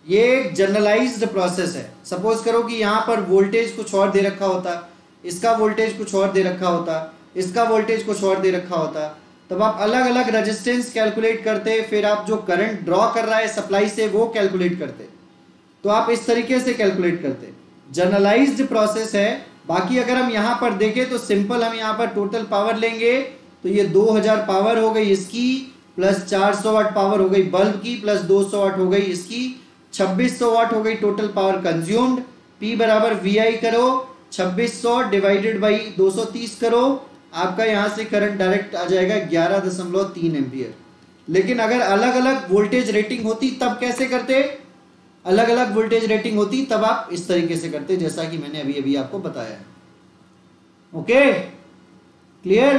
ये एक जनरलाइज्ड प्रोसेस है. सपोज करो कि यहाँ पर वोल्टेज कुछ और दे रखा होता, इसका वोल्टेज कुछ और दे रखा होता, इसका वोल्टेज कुछ और दे रखा होता, तब आप अलग अलग रेजिस्टेंस कैलकुलेट करते, फिर आप जो करंट ड्रॉ कर रहा है सप्लाई से वो कैलकुलेट करते. तो आप इस तरीके से कैलकुलेट करते. जनरलाइज्ड प्रोसेस है. बाकी अगर हम यहाँ पर देखें तो सिंपल, हम यहाँ पर टोटल पावर लेंगे तो ये 2000 पावर हो गई इसकी, प्लस 400 वाट पावर हो गई बल्ब की, प्लस 200 वाट हो गई इसकी, 2600 वाट हो गई टोटल पावर कंज्यूम्ड. P बराबर VI करो, 2600 डिवाइडेड बाई 230 करो, आपका यहाँ से करंट डायरेक्ट आ जाएगा 11.3 एम्पियर. लेकिन अगर अलग अलग वोल्टेज रेटिंग होती तब कैसे करते? अलग अलग वोल्टेज रेटिंग होती तब आप इस तरीके से करते जैसा कि मैंने अभी अभी आपको बताया. Okay, clear?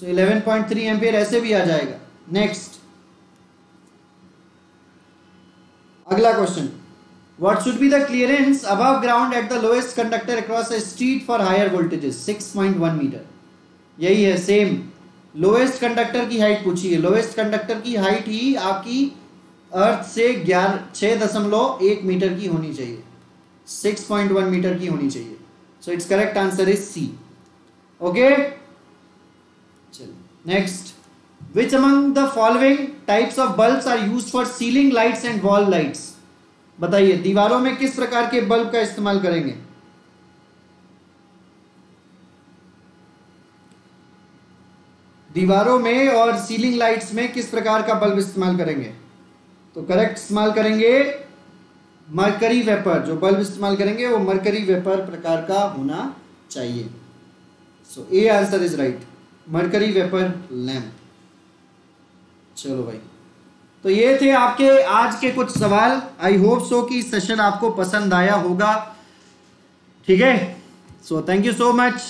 सो 11.3 एम्पियर ऐसे भी आ जाएगा. नेक्स्ट, अगला question, what should be the clearance above ground at the lowest conductor across a street for higher voltages. 6.1 meter. यही है सेम, लोएस्ट कंडक्टर की हाइट पूछी है. लोएस्ट कंडक्टर की हाइट ही आपकी अर्थ से 6.1 मीटर की होनी चाहिए, 6.1 मीटर की होनी चाहिए. So it's correct answer is C. Okay, चलो next, Which among the following types of bulbs are used for ceiling lights and wall lights? बताइए दीवारों में किस प्रकार के बल्ब का इस्तेमाल करेंगे? दीवारों में और सीलिंग लाइट्स में किस प्रकार का बल्ब इस्तेमाल करेंगे? तो करेक्ट इस्तेमाल करेंगे मरकरी वेपर. जो बल्ब इस्तेमाल करेंगे वो मरकरी वेपर प्रकार का होना चाहिए. So A answer is right, mercury vapour lamp. चलो भाई, तो ये थे आपके आज के कुछ सवाल। आई होप सो कि सेशन आपको पसंद आया होगा, ठीक है। So thank you so much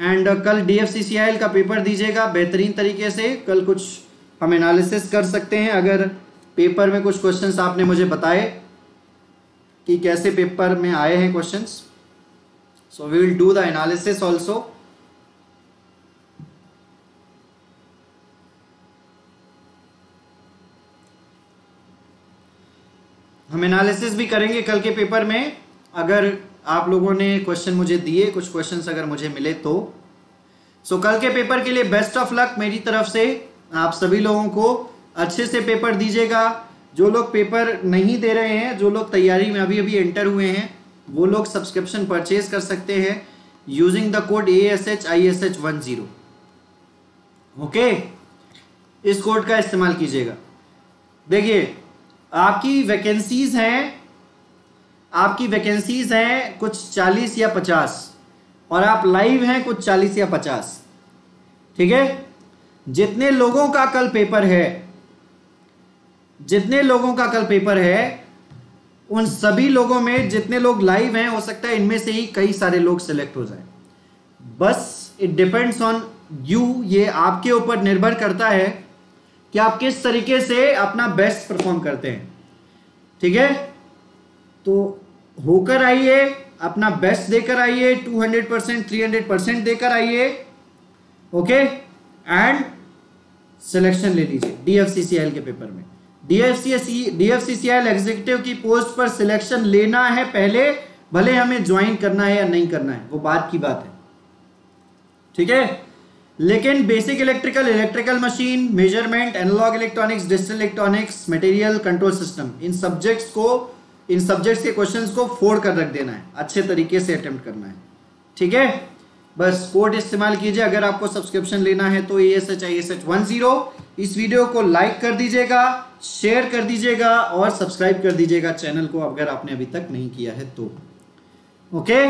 and कल DFCCIL का पेपर दीजिएगा बेहतरीन तरीके से। कल कुछ हम एनालिसिस कर सकते हैं अगर पेपर में कुछ क्वेश्चंस आपने मुझे बताए कि कैसे पेपर में आए हैं questions. So we will do the analysis also. हम एनालिसिस भी करेंगे कल के पेपर में। अगर आप लोगों ने क्वेश्चन मुझे दिए, कुछ क्वेश्चंस अगर मुझे मिले तो। सो कल के पेपर के लिए बेस्ट ऑफ लक मेरी तरफ से आप सभी लोगों को। अच्छे से पेपर दीजिएगा। जो लोग पेपर नहीं दे रहे हैं, जो लोग तैयारी में अभी अभी एंटर हुए हैं, वो लोग सब्सक्रिप्शन परचेज कर सकते हैं using the code ASHISH10। Okay, इस कोड का इस्तेमाल कीजिएगा। देखिए आपकी वैकेंसीज़ हैं, कुछ 40 या 50 और आप लाइव हैं कुछ 40 या 50, ठीक है। जितने लोगों का कल पेपर है, उन सभी लोगों में जितने लोग लाइव हैं, हो सकता है इनमें से ही कई सारे लोग सिलेक्ट हो जाएं। बस इट डिपेंड्स ऑन यू, ये आपके ऊपर निर्भर करता है कि आप किस तरीके से अपना बेस्ट परफॉर्म करते हैं, ठीक है। तो होकर आइए, अपना बेस्ट देकर आइए, 200%, 300% देकर आइए, ओके। एंड सिलेक्शन ले लीजिए DFCCIL के पेपर में। DFCCIL एग्जीक्यूटिव की पोस्ट पर सिलेक्शन लेना है पहले, भले हमें ज्वाइन करना है या नहीं करना है वो बात की बात है, ठीक है। लेकिन basic electrical, electrical machine, measurement, analogue electronics, digital electronics, material control system, इन सब्जेक्ट्स के क्वेश्चंस को फोड़ कर रख देना है, अच्छे तरीके से अटेम्प्ट करना है, ठीक है। बस कोड इस्तेमाल कीजिए अगर आपको सब्सक्रिप्शन लेना है तो ASHISH10। इस वीडियो को लाइक कर दीजिएगा, शेयर कर दीजिएगा और सब्सक्राइब कर दीजिएगा चैनल को अगर आपने अभी तक नहीं किया है तो, ओके।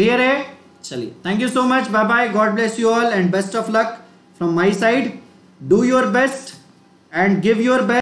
क्लियर है? चलिए, thank you so much, bye bye, God bless you all and best of luck from my side. Do your best and give your best